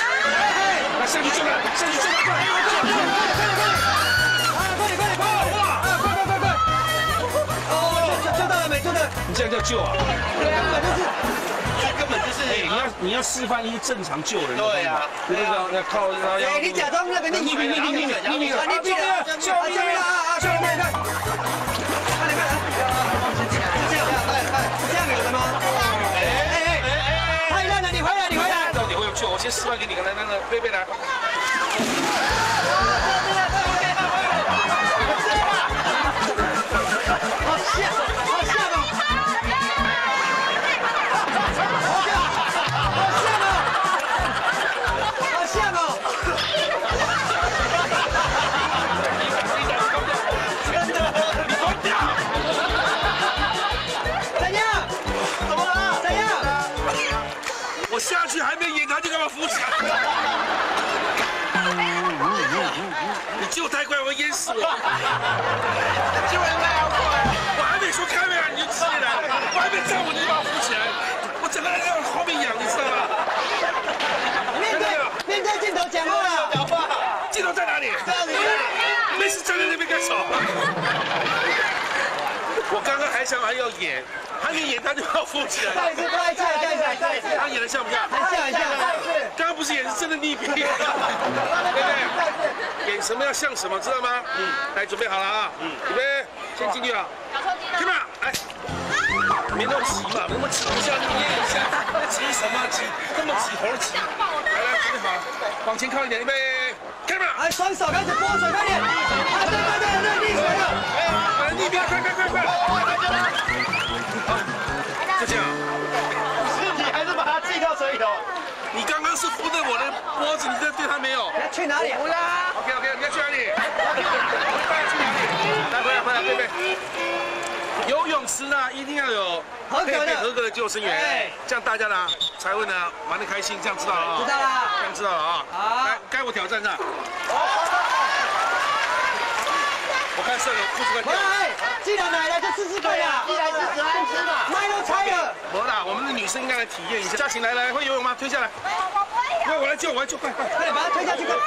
来，下去救他！快点！哇！快！哦，救到了没？救到了！你这样叫救啊？对啊，根本就是。哎，你要示范一个正常救人的方法。对啊。不是要靠要。哎，你假装那边你。 我先示范给你看，那个贝贝来。好像哦！你滚掉！怎样？怎么了？怎样？我下去还没赢。 浮起来！你救太快，我淹死我！救人太快，我还没说开门，你就直接来，我还没站稳，你把我扶起来，我整个人在后面仰，你知道吗？面对镜头讲话了，讲话，镜头在哪里？在哪里？没事站在那边干什么？我刚刚还想还要演。 他一演他就要扶起来。再一次。他演的像不像？像。刚刚不是演是真的逆变，对不对？演什么要像什么，知道吗？嗯。来，准备好了啊！嗯。预备，先进去啊！干嘛？哎，别那么急嘛，那么急一下，捏一下，急什么急？这么急，头急。来，准备好，往前靠一点，预备，干嘛？哎，双手开始拨水，快点！啊，对，逆水了！哎，逆变，快！ 就这样，你还是把他寄到水里头。你刚刚是扶着我的脖子，你这对他没有。你要去哪里？扶他。OK， 你要去哪里？来，回来，贝贝。游泳池呢，一定要有合格的救生员，这样大家呢才会呢玩得开心，这样知道了啊？知道了。这样知道了啊？好。来，该我挑战了。我看射了，不是快跳。 既然来了，就试试看呀！既然是喜欢吃嘛，麦都拆了。罗娜，我们的女生应该来体验一下。嘉晴，来，会游泳吗？推下来。那我来救，快！快点把他推下去，快！啊，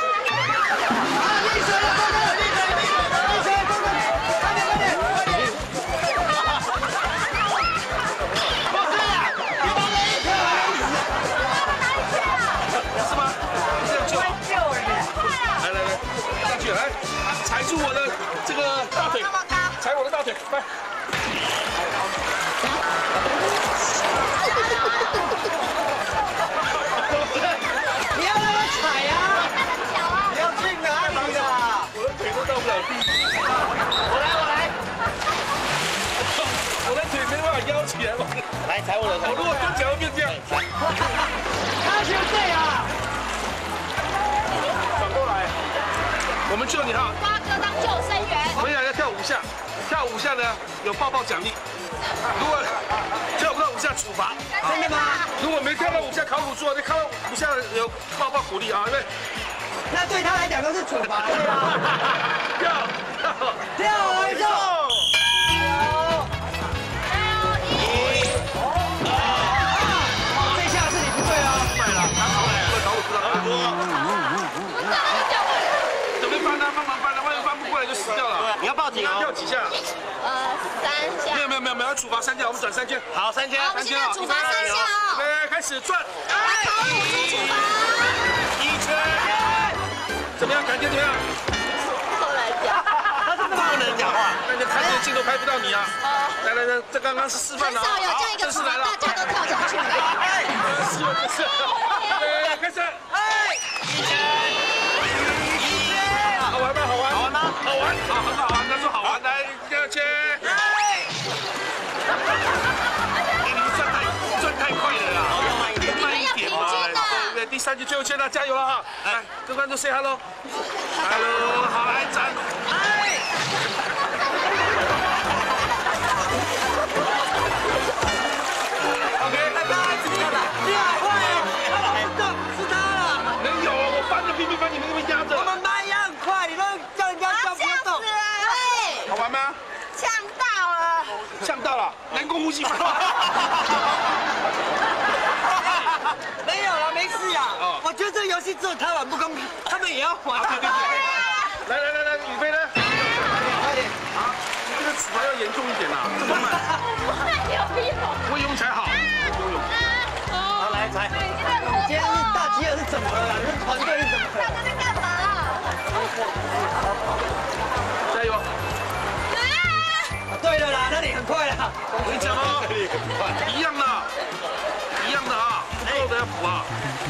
溺水了，快点！我对了，是吗？这样救。来，下去，来，踩住我的这个大腿。 踩我的大腿，快！你要让他踩呀！不要进啊！我的腿都到不了地踩我的，踩我的，我跟蒋文斌这样。他是这样。转过来，我们救你哈。瓜哥当救生员。我们俩要跳5下，跳5下呢有抱抱奖励。如果跳不到5下处罚。真的吗？如果没跳到5下考古做，你看到5下有抱抱鼓励啊，对。 那对他来讲都是处罚。跳，来跳！这下是你不对哦。对了，他出来了，搞我出来了。不是，他就叫我。怎么搬呢？帮忙搬呢，万一搬不过来就死掉了。你要报警哦。跳几下？3下。没有，要处罚3下，我们转3圈。好，3圈。好，我们现在处罚3下哦。来，开始转。考我出处罚。1圈。 怎么样？感觉怎么样？后来讲，他真的不能讲话。那就看这个镜头拍不到你啊！来，这刚刚是示范了啊！正式来了，大家都跳下去了。哎，是。哎，开始。哎，1圈，好玩吗？好玩吗？好玩，好，很好玩。他说好玩，来2圈。哎，你们转太快了啦！慢一点，慢一点嘛。对，第3局最后圈了，加油了哈！来。 跟观众 say hello， 好来站，哎，拜拜，怎么样了？你好快哦，是他了，能有啊？我翻着拼命翻，你们压着。我们慢压很快，你都叫人家叫不动。对，好玩吗？呛到了，人工呼吸法。 游戏只有他玩不公平，他们也要玩。来，雨飞呢？快点啊！这个处罚要严重一点呐，这么慢。会游泳才好，游泳。好，来才。今天是大吉尔是怎么了？你们团队是怎么了？大家在干嘛？加油！对了啦，那你很快啦。我跟你讲哦，一样的啊，不够的要补啊。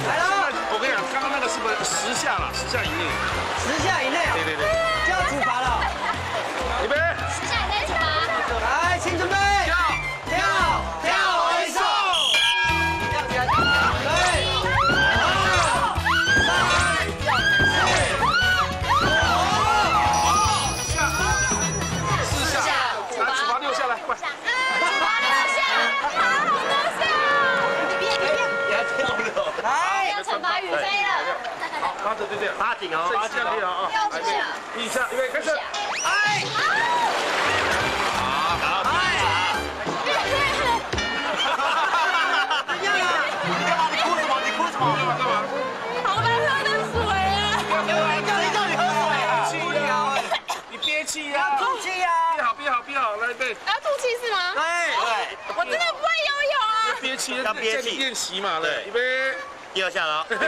来了。 我跟你讲，刚刚那个是不是10下了？10下以内。10下以内。对，就要处罚了。预备。10下以内处罚。来，请准备。跳，回收。4下。来，处罚6下来，快。处罚6下。 惩罚雨飞了，好，对，8顶哦，8下啊，1下，预备开始，哎，好，哎，怎样啊？你干嘛？你哭什么？你干嘛？好难喝的水啊！叫你喝水啊！气呀！你憋气呀！要吐气呀！憋好，来对。要吐气是吗？对。我真的不会游泳啊！要憋气，练习嘛，对，预备。 2下了，怎么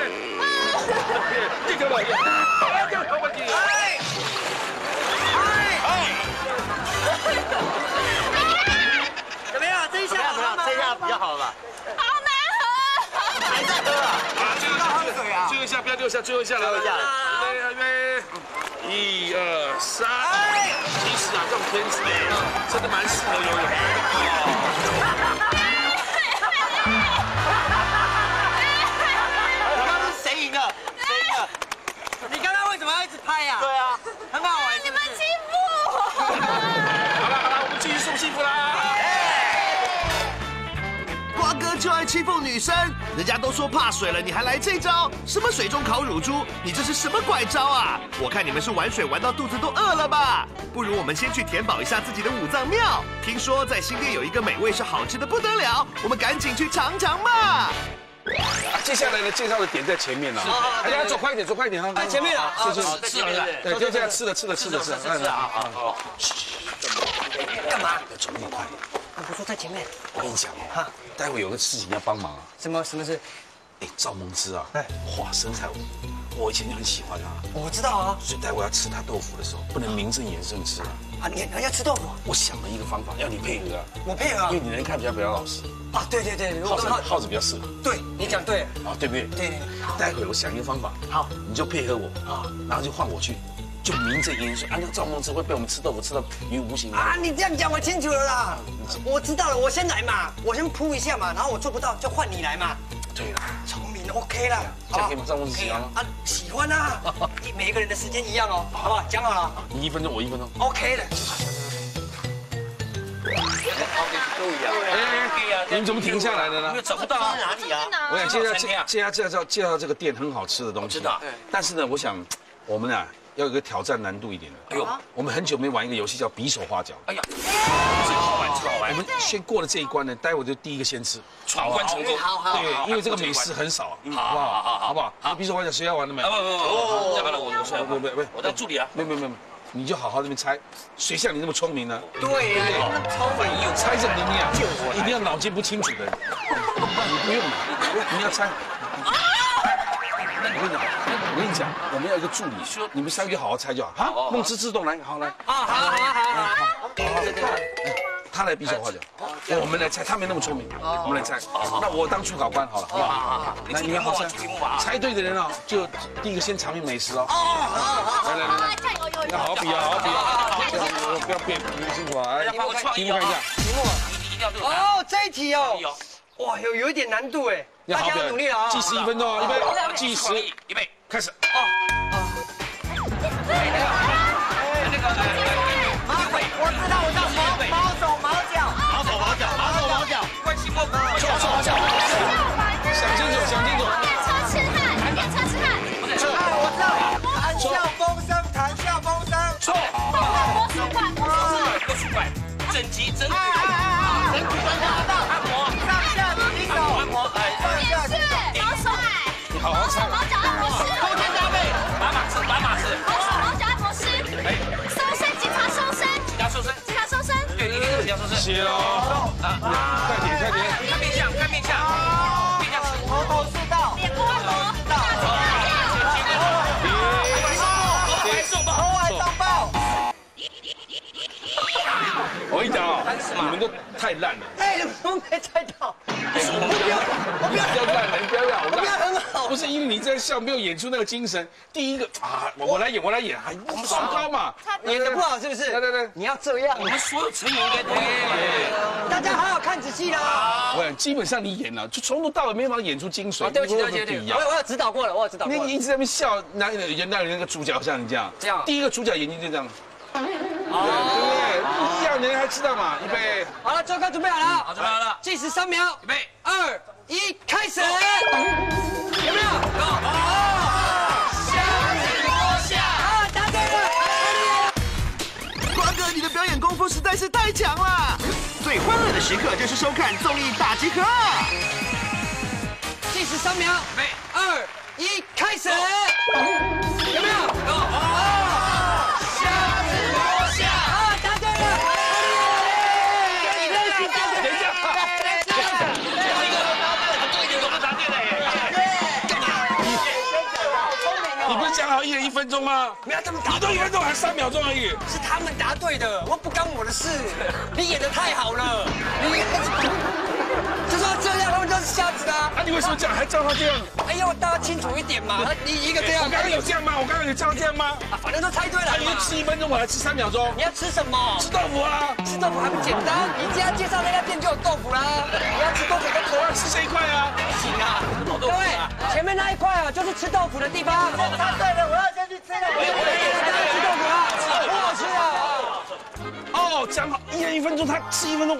样？这一下比较好了吧？好难喝，还在喝啊？最后一下不要6下，最后一下来了。预备，1、2、3。其实啊，这种天气真的蛮适合游泳。 你刚刚为什么要一直拍呀？对啊，很好玩。你们欺负我！好了，我们继续受欺负啦！瓜哥就爱欺负女生，人家都说怕水了，你还来这招？什么水中烤乳猪？你这是什么怪招啊？我看你们是玩水玩到肚子都饿了吧？不如我们先去填饱一下自己的5脏庙。听说在新店有一个美味是好吃的不得了，我们赶紧去尝尝吧。 接下来呢，介绍的点在前面了。大家走快一点啊！前面啊，是，就这样吃了，好。干嘛？走那么快？我说在前面。我跟你讲哦，哈，待会有个事情要帮忙啊。什么事？哎，赵梦之啊，哎，哇，身材我以前就很喜欢啊。我知道啊，所以待会要吃他豆腐的时候，不能名正言顺吃啊。啊，你要吃豆腐？我想了一个方法，要你配合啊。我配合啊，因为你人看比较老实。 啊，对，耗子比较适合。对，你讲对啊，对不对？对。待会我想一个方法，好，你就配合我啊，然后就换我去就名正言顺，按照赵孟姿会被我们吃豆腐吃到于无形啊！你这样讲我清楚了啦，我知道了，我先来嘛，我先扑一下嘛，然后我做不到就换你来嘛。对了，聪明 ，OK 啦，这样可以吗？赵孟姿喜欢吗？啊，喜欢啊！你每个人的时间一样哦，好不好？讲好了，你1分钟，我1分钟 ，OK 的。 你们怎么停下来的呢？因为找不到啊，哪里啊？我想介绍这个店很好吃的东西。知道。但是呢，我想我们啊要有个挑战难度一点的。哎呦，我们很久没玩一个游戏叫比手画脚。哎呀，这个好玩，这个好玩。我们先过了这一关呢，待会就第一个先吃，闯关成功。好好好。对，因为这个美食很少，好不好？好，比手画脚谁要玩的没？不，下班了我当助理啊。没。 你就好好这边猜，谁像你那么聪明呢？对呀，超凡有猜这么灵啊！一定要脑筋不清楚的人，你不用，你要猜。我跟你讲，我们要一个助理，说你们三个好好猜就好。好，孟姿自动来，好来。好，他来比手画脚，我们来猜，他没那么聪明，我们来猜。那我当初考官好了，好不好？来，你们好猜，猜对的人啊，就第一个先尝遍美食哦。好，来。 好比啊！不要变，辛苦啊！哎，题目看一下，题目一定要对。哦，这一题哦，哇，有一点难度哎，大家要努力了啊！计时1分钟哦，预备，计时，预备，开始。我知道，毛手毛脚，关心摸骨，想清楚，想清楚。 谢喽！啊，快点！看面相，头头是道，脸锅头，大嘴巴，我跟你讲啊，你们都太烂了。哎，我们没猜到。我不要很好。不是因为你在笑，没有演出那个精神。第一个啊，我来演，还不算高嘛。演得不好是不是？来，你要这样。我们所有成员应该都。大家好好看仔细啦。我基本上你演了，就从头到尾没办法演出精髓。对不起，我有指导过了，你一直在那边笑，哪有那个主角像你这样？这样。第一个主角眼睛就这样。 对，一样的人还知道嘛？预备，好了，周哥准备好了，好，准备好了，计时3秒，预备，2、1，开始，有没有？虾子锅下，啊，答对了！瓜哥，你的表演功夫实在是太强了，最欢乐的时刻就是收看综艺大集合。计时3秒，预备，2、1，开始，有没有？1人1分钟吗？没有这么答，你都1分钟还3秒钟而已。是他们答对的，我不干我的事。你演得太好了，你就说这样，他们就是瞎子的。啊，你为什么讲还叫他这样？哎呀，大家清楚一点嘛。你一个这样，我刚刚有这样吗？我刚刚有叫这样吗？反正都猜对了。你吃1分钟，我还吃3秒钟。你要吃什么？吃豆腐啊！吃豆腐还不简单？你只要介绍那家店就有豆腐啦。你要吃豆腐跟头啊，吃这一块啊。不行啊，各位，前面那一块啊，就是吃豆腐的地方。答对了，我要先去吃了。我要吃豆腐啊，很好吃啊。哦，讲好，1人1分钟，他吃1分钟，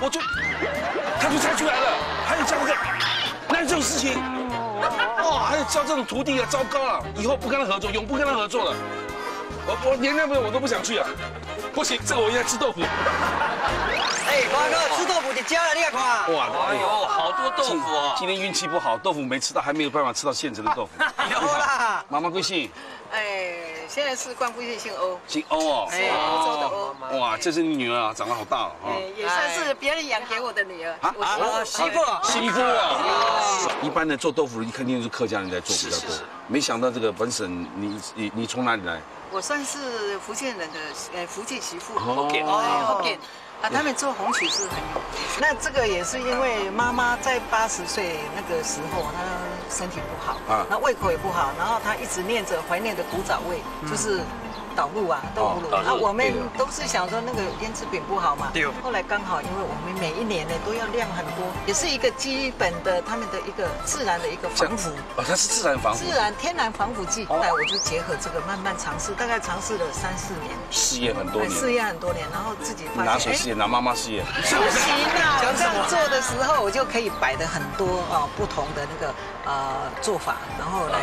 我就。 他就猜出来了，还有教这，哪有这种事情？哦，还有教这种徒弟啊，糟糕了，以后不跟他合作，永不跟他合作了。我连那边我都不想去啊，不行，这个我应该吃豆腐。哎，瓜哥，吃豆腐得加了那款。哇，哎呦，好多豆腐啊！今天运气不好，豆腐没吃到，还没有办法吃到现成的豆腐。有啦，妈妈贵姓？哎，现在是冠夫姓欧。姓欧哦。哎，欧洲的欧。 哇，这是你女儿啊，长得好大啊！也算是别人养给我的女儿啊，媳妇啊！一般的做豆腐，肯定是客家人在做比较多。没想到这个本省，你从哪里来？我算是福建人的，福建媳妇。福建啊，他们做红曲是很有。那这个也是因为妈妈在80岁那个时候，她身体不好啊，那胃口也不好，然后她一直念着怀念的古早味，就是。导入啊，豆腐乳啊，我们都是想说那个胭脂饼不好嘛。对。后来刚好，因为我们每一年呢都要量很多，也是一个基本的他们的一个自然的一个防腐。哦，它是自然防腐。自然天然防腐剂。后来我就结合这个慢慢尝试，大概尝试了3、4年。试验很多年。试验很多年，然后自己发现。拿谁试验？拿妈妈试验。不行啊！这样做的时候，我就可以摆的很多啊不同的那个做法，然后来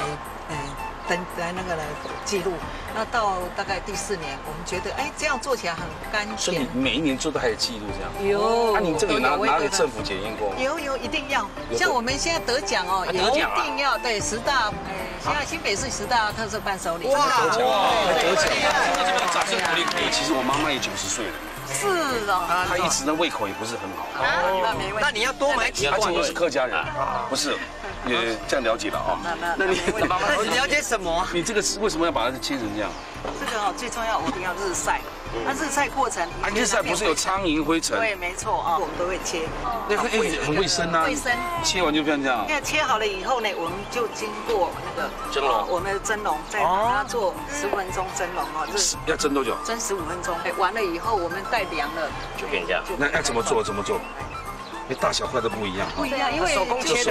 来那个来记录，那到大概第4年，我们觉得哎这样做起来很甘甜。所以你每一年做都还有记录这样。有。那你这个拿给政府检验过吗？有，一定要。像我们现在得奖哦，也一定要对10大，现在新北市10大特色伴手礼。哇哇！得奖！那这边掌声鼓励可以。其实我妈妈也90岁了。是哦。她一直的胃口也不是很好。那没问题。那你要多买几罐。而且又是客家人，不是。也这样了解了啊，那你了解什么？你这个为什么要把它切成这样？这个哦，最重要我们要日晒，那日晒过程，日晒不是有苍蝇灰尘？对，没错啊，我们都会切。那会很卫生啊，卫生。切完就变这样。那切好了以后呢，我们就经过那个蒸笼，我们的蒸笼再把它做10分钟蒸笼啊，要蒸多久？蒸15分钟。完了以后我们带凉了就变这样。那要怎么做？怎么做？大小块都不一样，不一样，因为手工切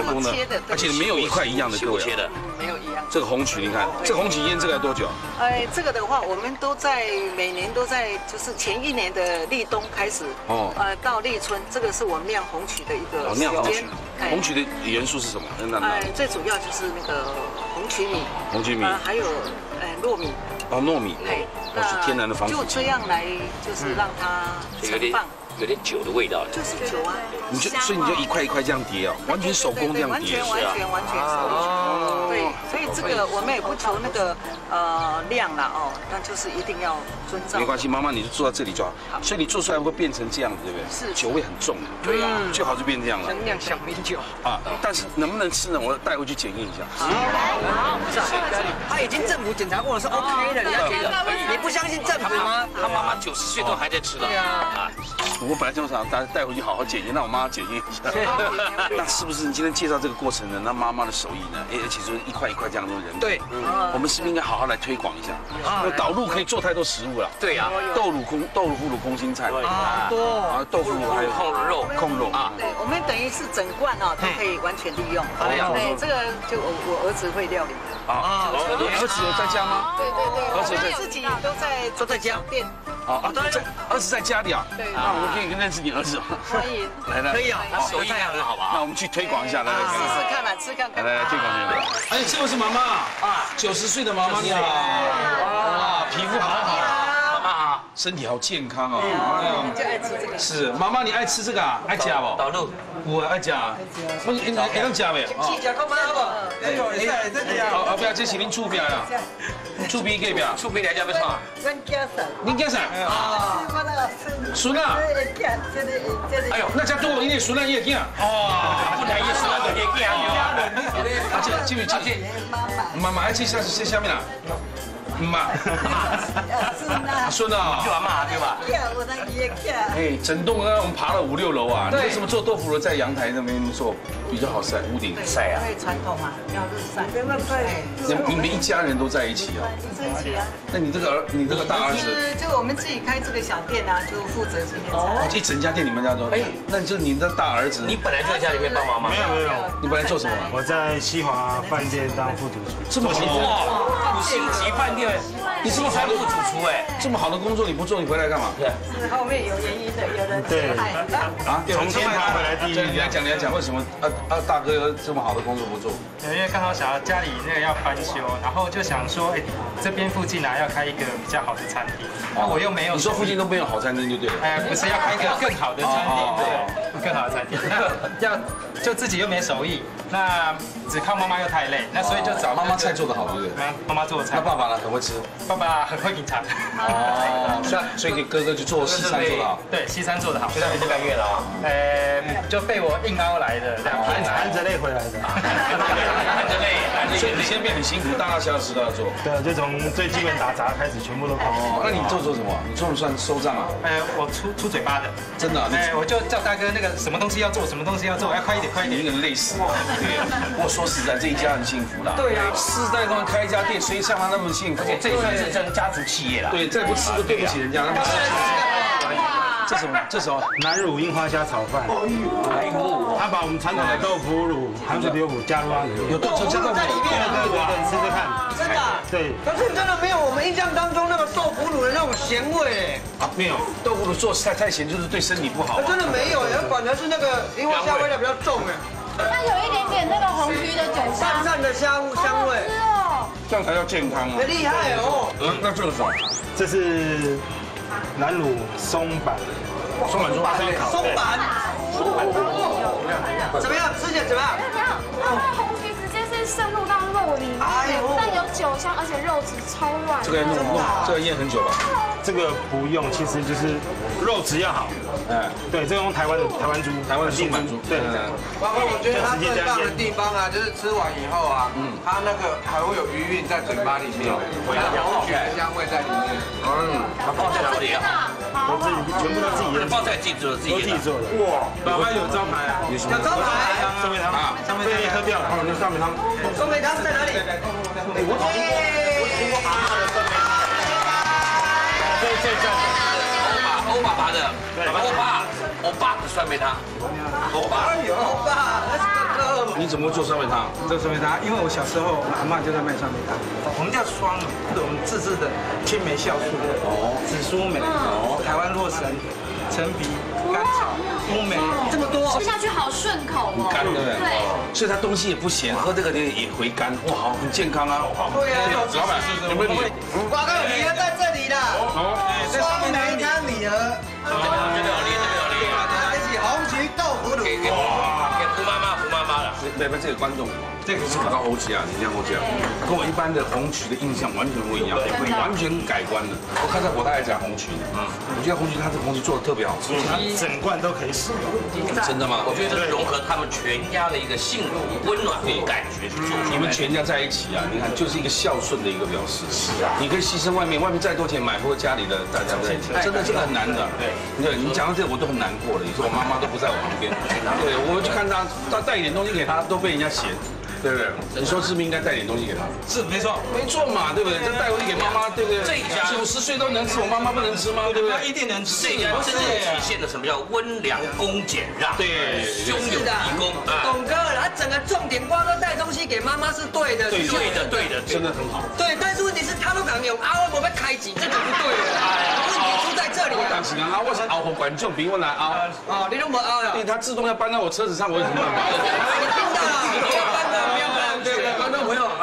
的，而且没有一块一样的，各位切的没有一样。这个红曲，你看，这个红曲腌这个要多久？哎，这个的话，我们都在每年都在，就是前一年的立冬开始，哦，到立春，这个是我们酿红曲的一个时间。红曲的元素是什么？哎，最主要就是那个红曲米，红曲米，还有糯米。哦，糯米，哎，那是天然的防腐剂。就这样来，就是让它存放。有点酒的味道，就是酒啊！你就所以你就一块一块这样叠哦，完全手工这样叠，完全手工。对，所以这个我们也不求那个量啦哦，但就是一定要遵照。没关系，妈妈你就坐到这里就好。所以你做出来会变成这样子，对不对？是。酒味很重。对呀，最好就变这样了。能酿小米酒啊！但是能不能吃呢？我带回去检验一下。好，不是，他已经政府检查过了，是 OK 的。你不相信政府吗？他妈妈90岁都还在吃呢。对啊。我本来就想大家带回去好好检验，让我妈检验一下。那是不是你今天介绍这个过程呢？那妈妈的手艺呢？哎，而且就是一块一块这样弄人。对，我们是不是应该好好来推广一下？因为导入可以做太多食物了。对呀，豆腐乳空心菜啊，多啊，豆腐乳还有控肉啊。对，我们等于是整罐啊都可以完全利用。对，这个就我儿子会料理的。啊，儿子有在家吗？对，儿子在自己都在家店。啊，儿子在家里啊。对。那我们可以认识你儿子。可以。来，可以啊，他手艺太好吧？那我们去推广一下，来试试看吧，吃看看。来推广一下。哎，这位是妈妈啊，90岁的妈妈你好，哇，皮肤好好，妈妈好，身体好健康哦。哎，就爱吃这个。是，妈妈你爱吃这个啊？爱吃不？导入。我爱吃。我能吃未？啊。吃够慢好不？哎，真的啊。好，不要，这是您厝边啊。厝边隔壁，厝边两家不错。阮家婶，恁家婶啊，熟啦。哎呦，那家多一点熟啦，一点。哦，不然一熟啦，一点。啊，这，妈妈，哎，这下面啦。妈，孙啊，就阿妈对吧？哎，整栋啊，我们爬了5、6楼啊。为什么做豆腐乳在阳台那边做比较好晒？屋顶晒啊。因为传统啊，要日晒。你们一家人都在一起啊？在一起啊。那你这个大儿子？就我们自己开这个小店啊，就负责这边。哦，一整家店你们家都？哎，那就是你的大儿子。你本来就在家里面帮忙吗？没有。你本来做什么？我在西华饭店当副主厨。这么辛苦？5星级饭店。你是不是还不主厨哎？这么好的工作你不做，你回来干嘛？对，是后面有原因的，有人对啊，从天堂回来第一。你来讲，为什么大哥这么好的工作不做？因为刚好想要家里那个要翻修，然后就想说，哎，这边附近要开一个比较好的餐厅，那我又没有。你说附近都没有好餐厅就对了。哎，不是要开一个更好的餐厅，对，更好的餐厅。那要就自己又没手艺，那只靠妈妈又太累，那所以就找妈妈菜做得好，对不对？妈妈做的菜。那爸爸呢？很会吃。爸爸很会品尝，哦，所以你哥哥就做西餐做得好，对，西餐做得好，就在这半月了啊，就被我硬凹来的，含着泪回来的，含着泪，所以你现在变很辛苦，大大小小事都要做，对，就从最基本打杂开始，全部都搞。哦，那你做什么？你算不算收账啊？我出嘴巴的，真的，我就叫大哥那个什么东西要做，要快一点，一个人累死了，对，我说实在，这一家很幸福啦。对呀，世代中开一家店，谁像他那么幸福？而且这算是真家族企业啦。对，再不吃就对不起人家。这什么？这什么？南乳樱花虾炒饭。哎呦，他把我们传统的豆腐乳、糖水牛骨加入有豆腐乳在里面了，对不对？吃吃看。真的。对。可是真的没有我们印象当中那个豆腐乳的那种咸味。啊，没有。豆腐乳做太咸就是对身体不好。真的没有，反而是那个樱花虾味道比较重哎。它有一点点那个红曲的酒香，淡淡的香味。哦。这样才叫健康啊。很厉害哦。那这个是什么？这是。 南乳松板，怎么样？吃起来怎么样？它的红曲直接是渗入到肉里面，但有酒香，而且肉质超软。这个要弄，这个腌很久吧？这个不用，其实就是肉质要好。哎，对，这用台湾猪，台湾的松板猪。对。包括我觉得它最棒的地方啊，就是吃完以后啊，它那个还会有余韵在嘴巴里面，红曲的香味在里面。它放在哪里啊？我自己全部都自己腌，包菜自己做，自己做的。哇，老板有招牌啊，有招牌，酸梅汤啊，酸梅汤喝掉了，有酸梅汤。酸梅汤在哪里？哎，我听过阿妈的酸梅汤，这欧巴的，欧巴的酸梅汤，欧巴，你怎么做酸梅汤？做酸梅汤，因为我小时候阿妈就在卖酸梅汤，我们叫酸梅，是我们自制的青梅酵素、紫苏梅、台湾洛神、陈皮、甘草、乌梅，这么多，吃下去好顺口哦。干的，对，所以它东西也不咸，喝这个也回甘，哇，好，很健康啊。对啊，老板，有没有你？瓜哥，你要在这里的，酸梅汤你喝，这边有你，一起红曲豆腐乳。 对吧？这个观众，这个是搞猴曲啊，你这样猴曲啊，跟我一般的红曲的印象完全不一样，完全改观了。我看到我大概讲红曲，我觉得红曲它这红曲做的特别好吃，它整罐都可以使用。真的吗？我觉得融合他们全家的一个幸福、温暖的感觉去做。你们全家在一起啊，你看就是一个孝顺的一个表示。是啊，你可以牺牲外面再多钱买，或者家里的大家在一起，真的是很难的。对，你讲到这我都很难过了。你说我妈妈都不在我旁边，对我就看她带一点东西给。 他都被人家嫌，对不对？你说是不是应该带点东西给他？是没错嘛，对不对？再带回去给妈妈，对不对？这一家90岁都能吃，我妈妈不能吃吗？对不对？他一定能吃。这一家真正体现了什么叫温良恭俭让，对，兄友弟恭。董哥，他整个重点瓜哥带东西给妈妈是对的，对的，真的很好。对，但是问题是，他都敢用阿文伯被开挤，这个不对的。问题出在这里。当时啊，我是熬和管仲，比我难熬。哦，你都没熬呀？对，他自动要搬到我车子上，我有什么办法？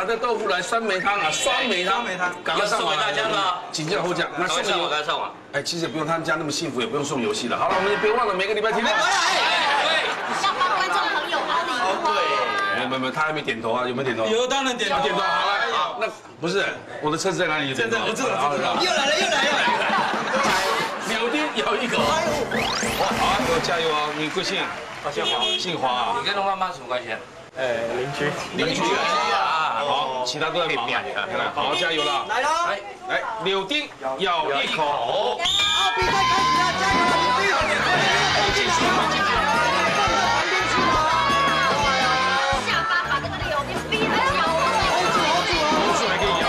这豆腐来酸梅汤啊，酸梅汤，赶快送给大家了，请教后讲。那送我，赶快上网。哎，其实也不用他们家那么幸福，也不用送游戏了。好了，我们别忘了每个礼拜天。哎对，要帮观众朋友熬礼物。对，没有，他还没点头啊？有没有点头？有，当然点头。点头好了。那不是，我的车子在哪里？在这，我知道。又来了。柳丁咬一口。好，我加油啊！你贵姓？我姓黄。姓黄啊？你跟龙妈妈什么关系？ 哎，邻居啊，好，其他都在忙啊，好，加油啦！来啦，来，柳丁咬一口。好，比赛开始啦，加油啦，柳丁！继续，下巴把这个柳丁逼得咬了。好，还可以咬。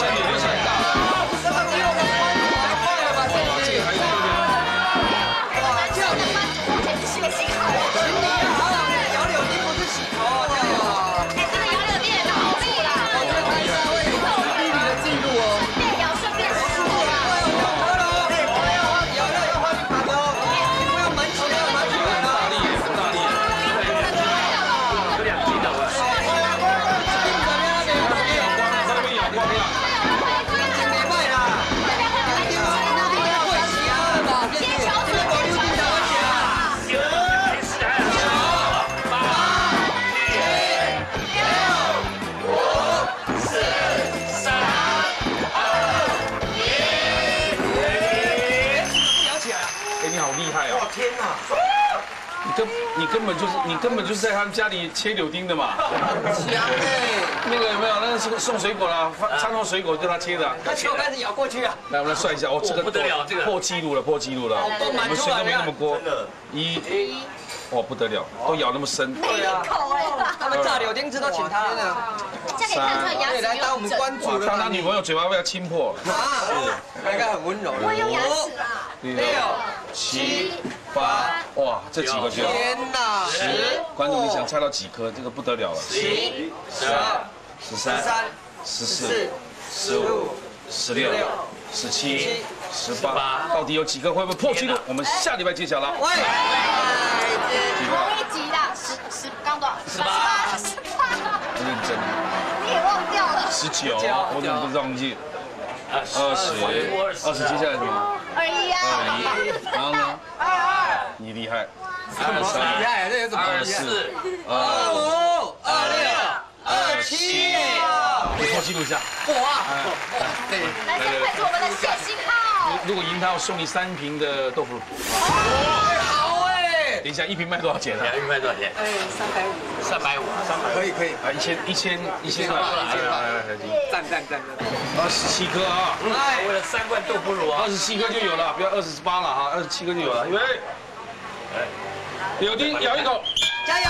这里力气很大。这个还有。 你根本就是在他们家里切柳丁的嘛，那个有没有？那个送水果啦，餐后水果就他切的。他切开始咬过去啊！来，我们来算一下，哦，这个不得了，这个破纪录了，我们水都没那么多。一、哦，不得了，都咬那么深。对啊，他们炸柳丁汁都请他了。这样可以看出来牙齿来当我们关注的。当他女朋友嘴巴被他亲破了。啊，他应该很温柔。我用牙齿啦。6、7、8，哇，这几个就天哪！10，观众你想猜到几颗？这个不得了了。11、12、13、14、15、16、17、18，到底有几个会不会破纪录？我们下礼拜揭晓了。喂，同一集的十刚多少？18，认真。你也忘掉了。19，我怎么不忘记？20，接下来什么？21，然后呢？22，你厉害。23，厉害，这也怎么？24、25、26、27。 我记录一下，哇！对，来，这快是我们的谢欣浩。如果赢他，我送你3瓶的豆腐乳。好哎！等一下，1瓶卖多少钱啊？1瓶卖多少钱？哎，350。350，300，可以。啊，1000块。来，赞！27颗啊！为了3罐豆腐乳啊，27颗就有了，不要28了哈，27颗就有了。预备，来，柳丁咬一口，加油！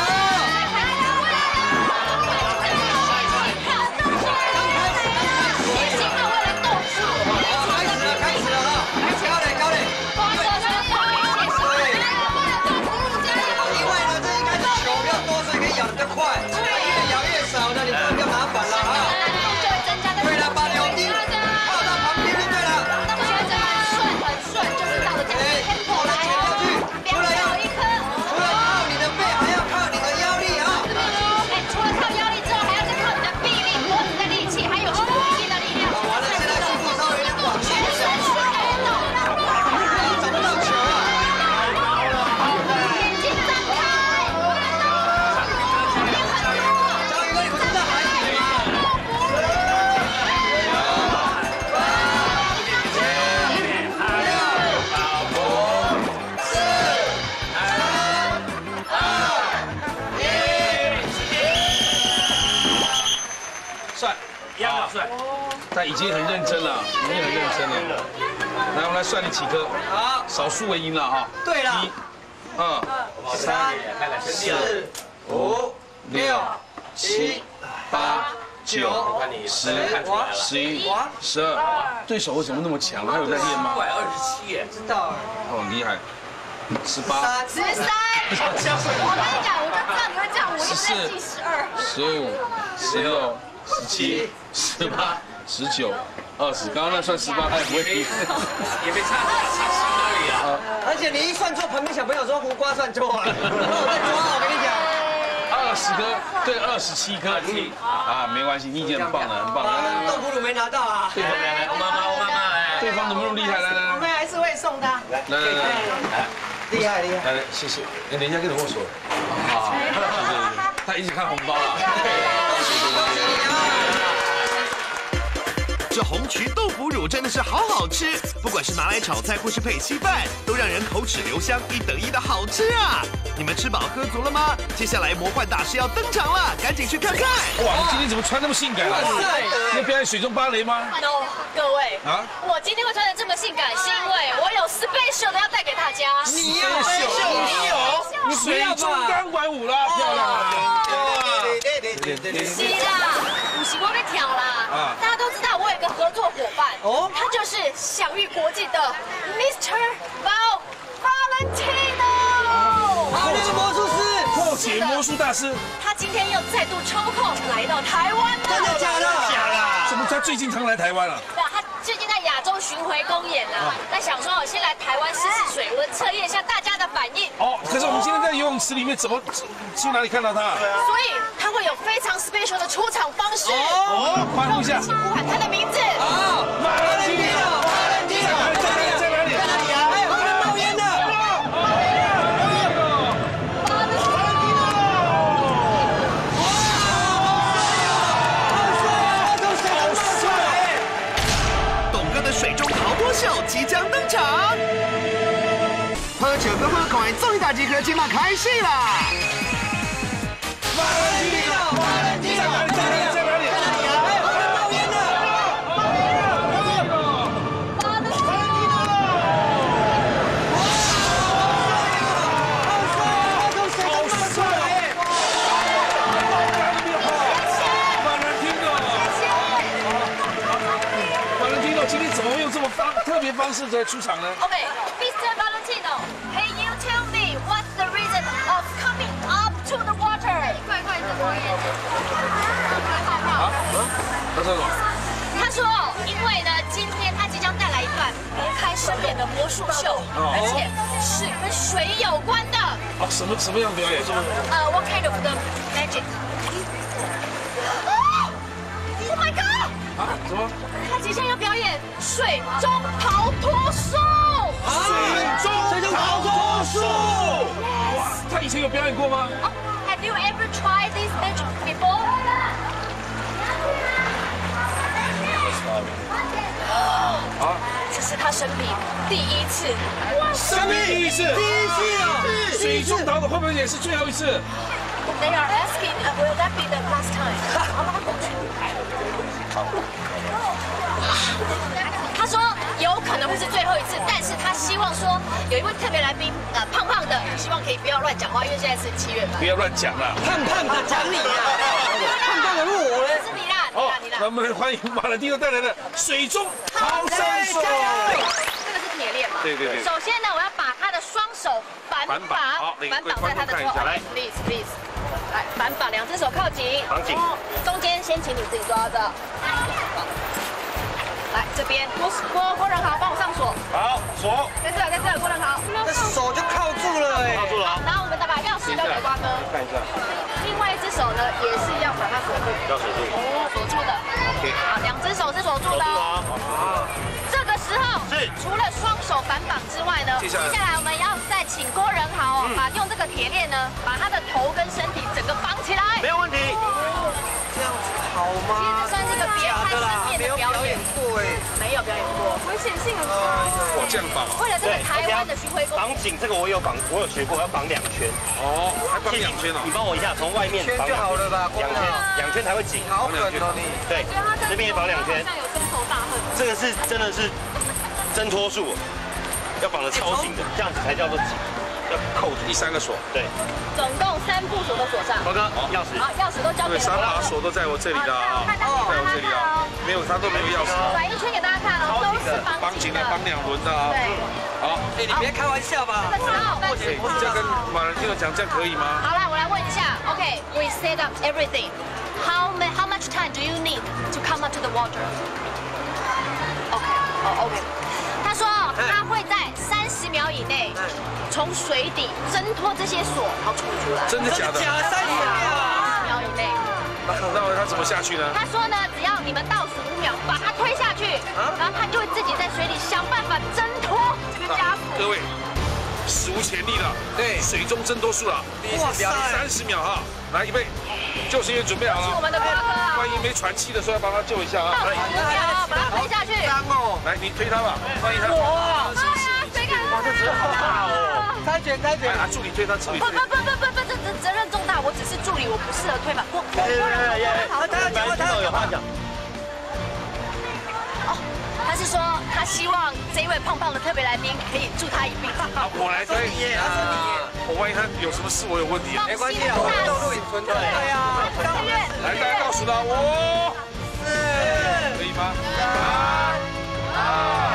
他已经很认真了，你也很认真了。来，我们来算你几颗。好，少数为赢了哈。对了。1、2、3、4、5、6、7、8、9、10、11、12。对手为什么那么强？还有在练吗？227耶，知道。哦，厉害。18、13。我跟你讲，我就知道你会这样，我一直在记12。15、16、17、18、19、20，刚刚那算18，他也不会低，也没差10而已啊。而且你一算错，旁边小朋友说胡瓜算错了，我在抓，我跟你讲，20颗对27颗，啊，没关系，你已经很棒了，很棒了。豆腐乳没拿到啊？对，来，我妈妈来，对方怎么那么厉害？来，我们还是会送他。来，厉害。来，谢谢，等一下跟我说。好，他一直看红包了。 这红曲豆腐乳真的是好吃，不管是拿来炒菜或是配稀饭，都让人口齿留香，1等1的好吃啊！你们吃饱喝足了吗？接下来魔幻大师要登场了，赶紧去看看！哇，你今天怎么穿那么性感啊？你要表演水中芭蕾吗 ？No， 各位啊，我今天会穿得这么性感，是因为我有 special 的要带给大家。你有 special， 你有水中钢管舞啦，漂亮！是啊。 我被挑啦！大家都知道我有一个合作伙伴，哦，他就是享誉国际的 Mr. Valentino， 好那个魔术师，破解魔术大师。他今天又再度抽空来到台湾，真的假的？假的！怎么他最近常来台湾了？对啊，他最近在亚洲巡回公演啊。那想说，我先来台湾试试水温，测验一下大家的反应。哦，可是我们今天在游泳池里面，怎么去哪里看到他？所以他会有非常 special 的出场方式。 欢呼一下！呼喊他的名字。好，Valentino，在哪里？哎，我们冒烟的。Valentino，哇！好帅！董哥的水中逃脱秀即将登场。喝酒跟喝口，终于打几颗，今晚开戏啦 ！Valentino， 在哪里？今天怎么用这么特别方式来出场呢 ？OK, Mr. Valentino, can you tell me what's the reason of coming up to the water? 怪怪的表演。啊？他说什么？他说，因为呢，今天他即将带来一段别开生面的魔术秀，而且是跟水有关的。啊，什么样的表演？什么？What kind of the magic? Oh my god! 啊？什么？ 他即将要表演水中逃脱术。水中逃脱术。哇，他以前有表演过吗 ？Have you ever tried this magic before? Oh, 这是他生命第一次。生命第一次。水中逃脱会不会也是最后一次 ？They are asking, will that be the last time? 他说有可能会是最后一次，但是他希望说有一位特别来宾，胖胖的，希望可以不要乱讲话，因为现在是7月嘛。不要乱讲啦，胖胖的讲你啦，胖胖的是我嘞，是你啦，你啦。那我们欢迎Valentino带来的水中逃生术。这个是铁链嘛？对。首先呢，我要把他的双手反绑在他的头，来 ，please， 来反绑，两只手靠紧，中间先请你自己抓着。 来这边，郭仁豪，帮我上锁。好，锁。在这，郭仁豪。这手就靠住了哎。靠住了。然后我们再把钥匙交给瓜哥。看一下。另外一只手呢，也是要把它锁住。要锁住。哦，锁住的。OK。好，两只手是锁住的。啊。这个时候，除了双手反绑之外呢，接下来我们要再请郭仁豪把用这个铁链呢，把他的头跟身体整个绑起来。没有问题。这样子好吗？ 没有表演过，危险性很高。哇，这样绑！为了这个台湾的巡回公演，绑紧这个我有绑，我有学过，要绑2圈。哦，还绑2圈哦？你帮我一下，从外面绑就好了吧？2圈才会紧。好狠哦你！对，这边也绑2圈。好像有深仇大恨。这个是真的是挣脱术，要绑得超紧的，这样子才叫做紧。要扣住3个锁。对。总共3部锁都锁上。好的，钥匙。好，钥匙都交给我。对，3把锁都在我这里了啊，在我这里啊。 没有，他都没有钥匙。转一圈给大家看哦，都是绑紧的，绑2轮的啊。对。好，哎，你别开玩笑吧。这个超好办事。这样跟Valentino讲，这样可以吗？好了，我来问一下。OK, we set up everything. How much time do you need to come up to the water? OK. 他说他会在30秒以内从水底挣脱这些锁，然后冲出来。真的假的？30秒以内。 那他怎么下去呢？他说呢，只要你们倒数5秒把他推下去，然后他就会自己在水里想办法挣脱这个枷锁。各位，史无前例了，对，水中挣脱术了，哇塞，30秒哈，来预备，救生员准备好了。我们的瓜哥，万一没喘气的时候，要帮他救一下啊！倒数5秒，把他推下去。来，你推他吧，万一他……哇，推开！哇，这责任好大哦！猜拳，来，助理推他，助理。不，这责任重大，我只是助理，我不适合推吧。他有话讲。哦，他是说他希望这一位胖胖的特别来宾可以助他一臂。好，我来推你啊！我万一他有什么事，我有问题。没关系啊，我们都已存在。对啊，来，大家倒数了，5、4，可以吗？3、2、1。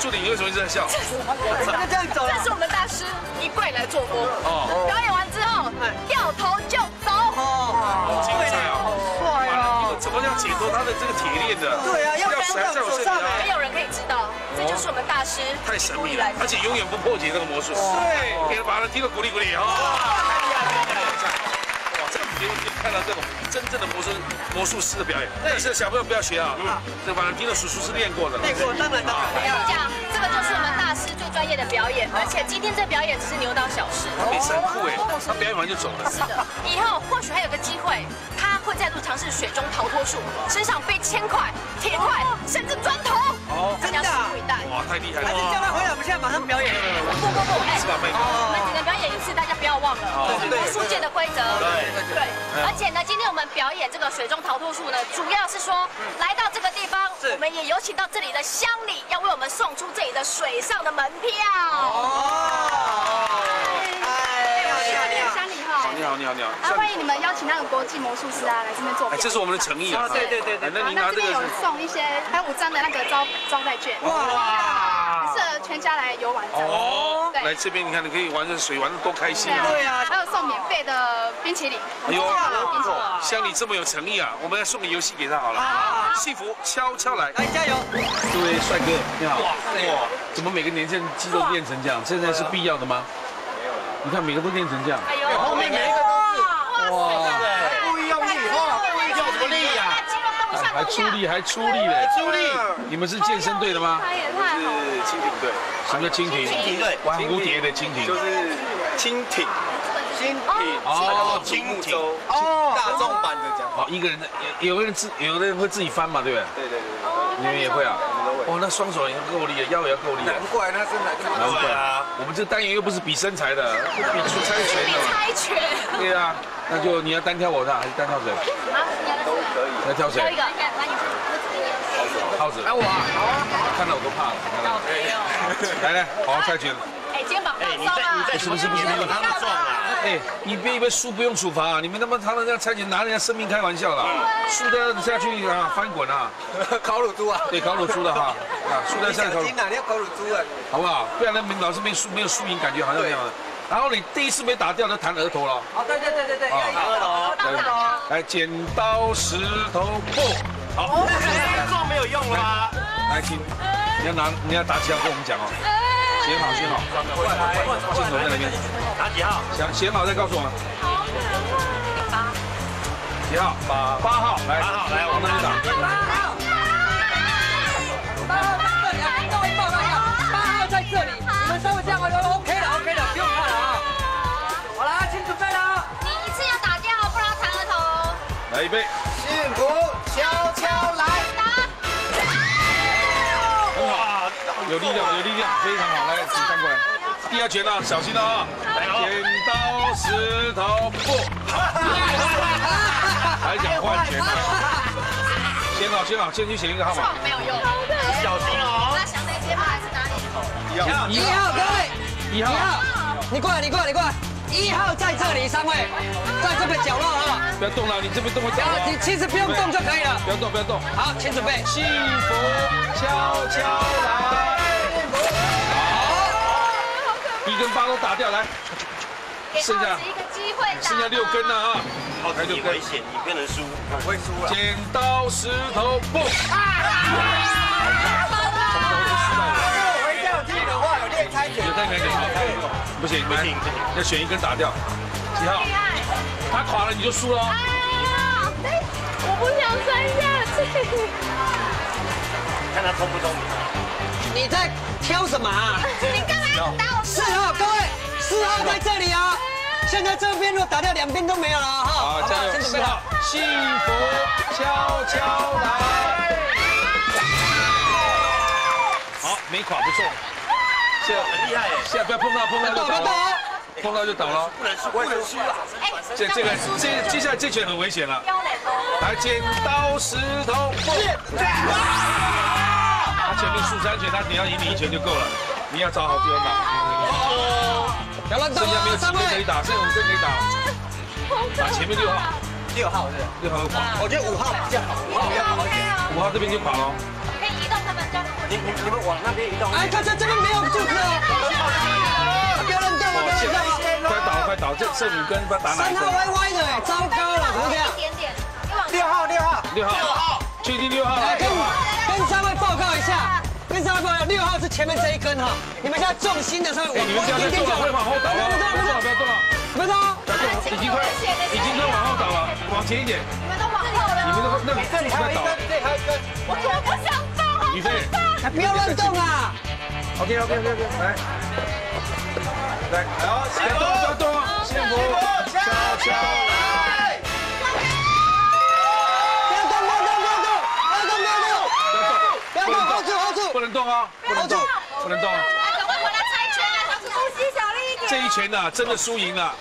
助理，你为什么一直在笑？他这样走，这是我们大师一跪来做工。哦，表演完之后掉头就走。哦，精彩啊！好帅啊！怎么样解脱他的这个铁链的？对啊，要不然在我身上没有人可以知道，这就是我们大师太神秘了，而且永远不破解这个魔术。对，给他把他踢得鼓励鼓励啊！哇，太厉害了！哇，这。结婚就看到这种真正的魔术师的表演。但是小朋友不要学啊，这Valentino叔叔是练过的。练过，当然。我跟你讲，这个就是我们大师最专业的表演，而且今天这表演只是牛刀小试。他没神父哎，他表演完就走了。是的，以后或许还有个机会，他会再度尝试水中逃脱术，身上背铅块、铁块，甚至砖头。哦，真的。哇，太厉害了！还是叫他回来，我们现在马上表演。不，哎，我们只能表演一次，大家不要忘了魔术界的规则。对，而且呢，今天我们表演这个水中逃脱术呢，主要是说来到这个地方，我们也有请到这里的乡里，要为我们送出这里的水上的门票。你好。啊，欢迎你们邀请那个国际魔术师啊来这边做。这是我们的诚意啊。对。那这边有送一些，还有5张的那个招待券。哇！适合全家来游玩。哦。来这边，你看你可以玩这水，玩得多开心啊！对啊。还有送免费的冰淇淋。哎呦，像你这么有诚意啊，我们要送个游戏给他好了。好。幸福悄悄来，来加油！这位帅哥，你好。哇！怎么每个年轻人肌肉练成这样？现在是必要的吗？没有。你看每个都练成这样。哎呦，后面每一个。 哇，故意用力，故意用什么力呀？还出力嘞！你们是健身队的吗？是蜻蜓队。什么叫蜻蜓？蜻蜓队玩蝴蝶的蜻蜓。就是蜻蜓，哦，青木舟，哦，大众版的讲法。哦，一个人的，有的人会自己翻嘛，对不对？对。你们也会啊？哦，那双手也够力，腰也够力。难怪那身材这么好。难怪啊！我们这单元又不是比身材的，比出猜拳的。猜拳。对啊。 那就你要单挑我的还是单挑谁？都可以。要挑谁？挑一个。耗子。那我啊，好啊，看到我都怕了。来，好好猜拳。哎，肩膀放松啊！不是，他们撞了。哎，你别以为输不用处罚啊！你们他妈常常这样猜拳，拿人家生命开玩笑了。输的下去啊，翻滚啊！烤乳猪啊！对，烤乳猪的哈。啊，输的下去。你哪天烤乳猪啊？好不好？不然他们老是没有输赢，感觉好像那样的。 然后你第一次没打掉，就弹额头了。哦，对，弹额头，来，剪刀石头布，好，撞没有用啦。来，请你要打几号跟我们讲哦。写好。镜头在那边。打几号？写好再告诉我们。好可怕。几号？8号。8号，来，往那边打。8号在这里，我们稍微这样玩玩 OK 了，不用怕了啊！好了，请准备了。你一次要打掉，不然弹额头。来一杯。幸福悄悄来。打。哇，有力量，非常好。来，请翻过来。第二拳了，小心了啊！剪刀石头布。还想换拳呢？先好，先去选一个号码。没有用。小心哦。那想哪边吗？还是哪里？1号，各位。 1号，你过来！1号在这里，3位，在这个角落啊！不要动了，你这边动会掉。你其实不用动就可以了。不要动。好，请准备。幸福悄悄来。好，1跟8都打掉来。剩下一个机会，剩下6根了啊！好，太危险，你不能输，我会输了。剪刀石头布。啊！ 不行，要选一根打掉。几号？他垮了你就输了。哎呀，我不想摔下去。看他聪不聪明。你在挑什么啊？你干嘛要打我？4号，各位，4号在这里啊。现在这边如果打掉2边都没有了哈。好，加油！4号，幸福悄悄来。好，没垮，不错。 很厉害耶！现在不要碰到就倒了，碰到就倒了，不能输了。哎，接下来这拳很危险了。来，剪刀石头布。他前面输3拳，他只要赢你1拳就够了。你要找好地方打。哦，不要乱动啊！3位可以打，所以5个可以打。打前面6号，6号是？6号会垮。我觉得5号比较好，5号一点。5号这边就垮了。 你们往那边移动。哎，他在这边没有柱子哦。不要乱动，快倒！这5根，不要打哪一根？3号歪歪的，糟糕了，怎么这样？6号，确定6号了。跟3位报告一下，跟上来朋友，6号是前面这一根哈，你们现在重心的稍微往后一点点，会往后倒，不要动了，已经快往后倒了，往前一点，你们都往后了，你们都那这里还有一根，这里还有一根，我怎么不想动，好可怕，不要乱动啊 ！OK， 来，好，幸福，不要动，幸福，悄悄来。 不能动啊！不能动！赶快回来猜拳，呼吸小力一点。这一拳呐，真的输赢了，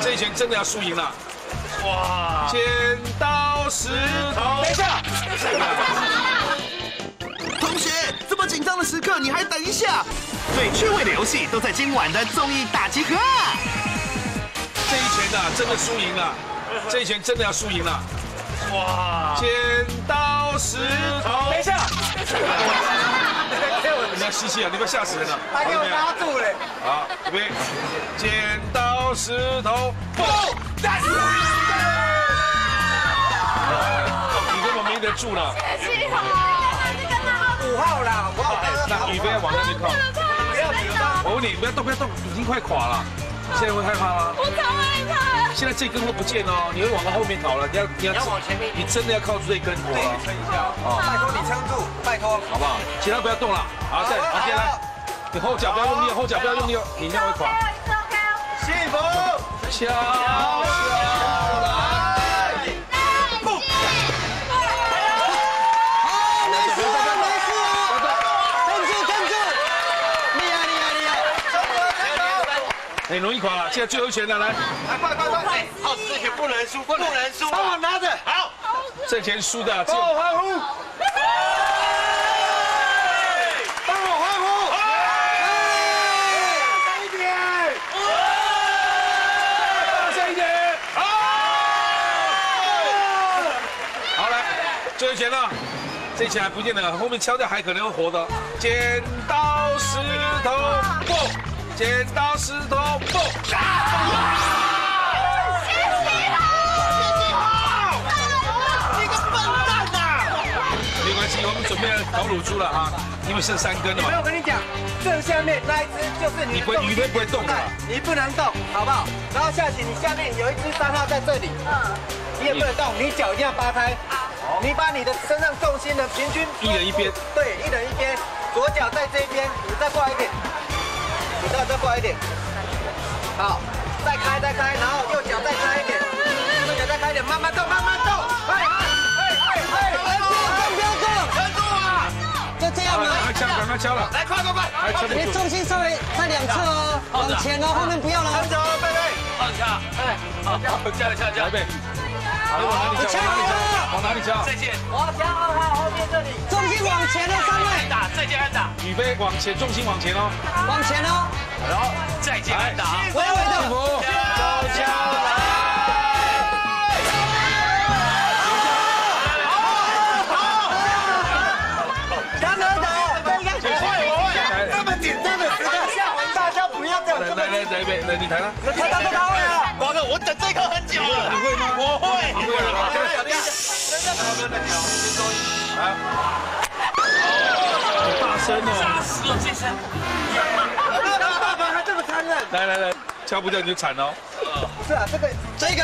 这一拳真的要输赢了。哇！剪刀石头，等一下！同学，这么紧张的时刻你还等一下？最趣味的游戏都在今晚的综艺大集合。这一拳呐，真的输赢了，这一拳真的要输赢了。哇！剪刀石头，等一下！ 你不要嬉戏啊！你不要吓死人了！还给我拉住嘞！好，预备，剪刀石头布。你根本没得住了。5号啦，5号。那预备往那边靠。我问你，不要动，已经快垮了。现在会害怕吗？我超害怕。现在这根都不见哦，你会往后面逃了。你要往前面，你真的要靠这根。对，撑一下。拜托你撑住，拜托，好不好？其他不要动了。好，再 OK 来。你后脚不要用力，后脚不要用力，你这样会垮。幸福，悄悄来。不，好，没事啊，撑住，厉害。容易垮了，现在最后一拳了，来，快，好，这拳不能输，帮我拿着，好，这拳输的，帮我欢呼，帮我欢呼，大声一点，大声一点，好，来，最后一拳了，这拳还不见得，后面敲掉还可能会活的，剪刀石头布。 剪刀石头布，谢谢你好，你个笨蛋呐！没关系，我们准备烤乳猪了啊，因为剩3根了嘛。我跟你讲，正下面那一只就是你，你不会动的，你不能动，好不好？然后下去，你下面有一只3号在这里，你也不能动，你脚一定要扒开，你把你的身上重心呢平均，一人一边，对，一人一边，左脚在这边，你再过来一点。 你再过来一点，好，再开，然后右脚再开一点，右脚再开一点，慢慢动，哎，撑住啊！就这样吗？快敲了，来快！你重心稍微在2侧哦，往前哦，后面不要了。站着哦，贝贝，放下，哎，好，加油，贝贝。你敲了，往哪里敲？再见，我敲2号后面这里。重心往前的3位。 再见，安打！预备，往前，重心往前哦，往前哦。然后再见，安打！微微的，悄悄来。好，这么简单的时候，大家不要这样。来，你抬了。他会了。瓜哥，我等这个很久了。你会吗？我会。你会了吗？真的。 大声哦！炸死了这声！爸爸还这么残忍！来，敲不掉你就惨哦。不是啊，这个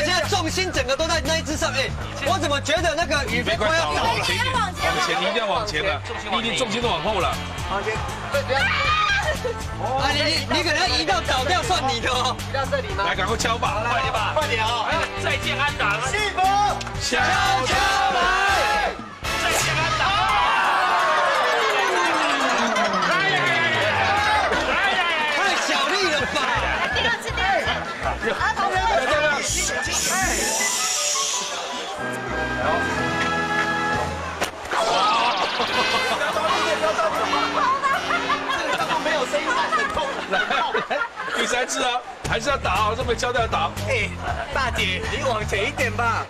现在重心整个都在那一只上，哎，我怎么觉得那个雨飞快要往前，你一定要往前了，你已经重心都往后了。往前，你可能要移到倒掉算你的哦。移到这里吗？来，赶快敲吧，快点哦！再见安打，幸福，悄悄来，再见安打。 第3次啊，还是要打啊，这么敲掉打。哎，大姐，你往前一点吧。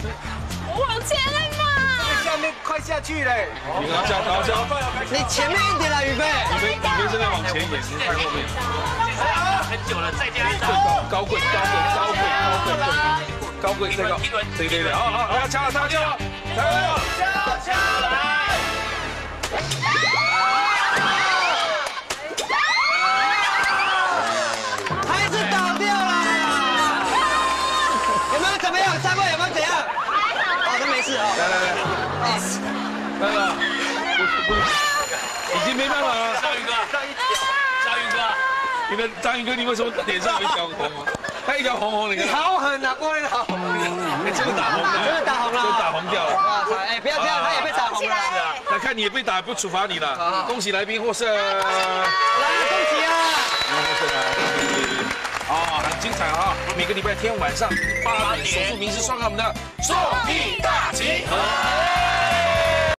我往前了嘛。下面快下去了。你高敲。你前面一点啦，宇飞。宇飞现在往前一点，你看后面。很久了，再加一打。高棍，这个。对，好，要敲了，敲了。啊！大哥，已经没办法了。章鱼哥，章鱼哥，你为什么脸上有一条红红？他一条红红的。你好狠啊，郭仁豪！哎，真的打红了，真的打红了，真打红掉了。哇塞！哎，不要这样，他也被打红了。那看你也被打，不处罚你了。恭喜来宾获胜！来，恭喜啊！获胜啊！啊，很精彩啊！每个礼拜天晚上8点，守住名师双看我们的综艺大集合。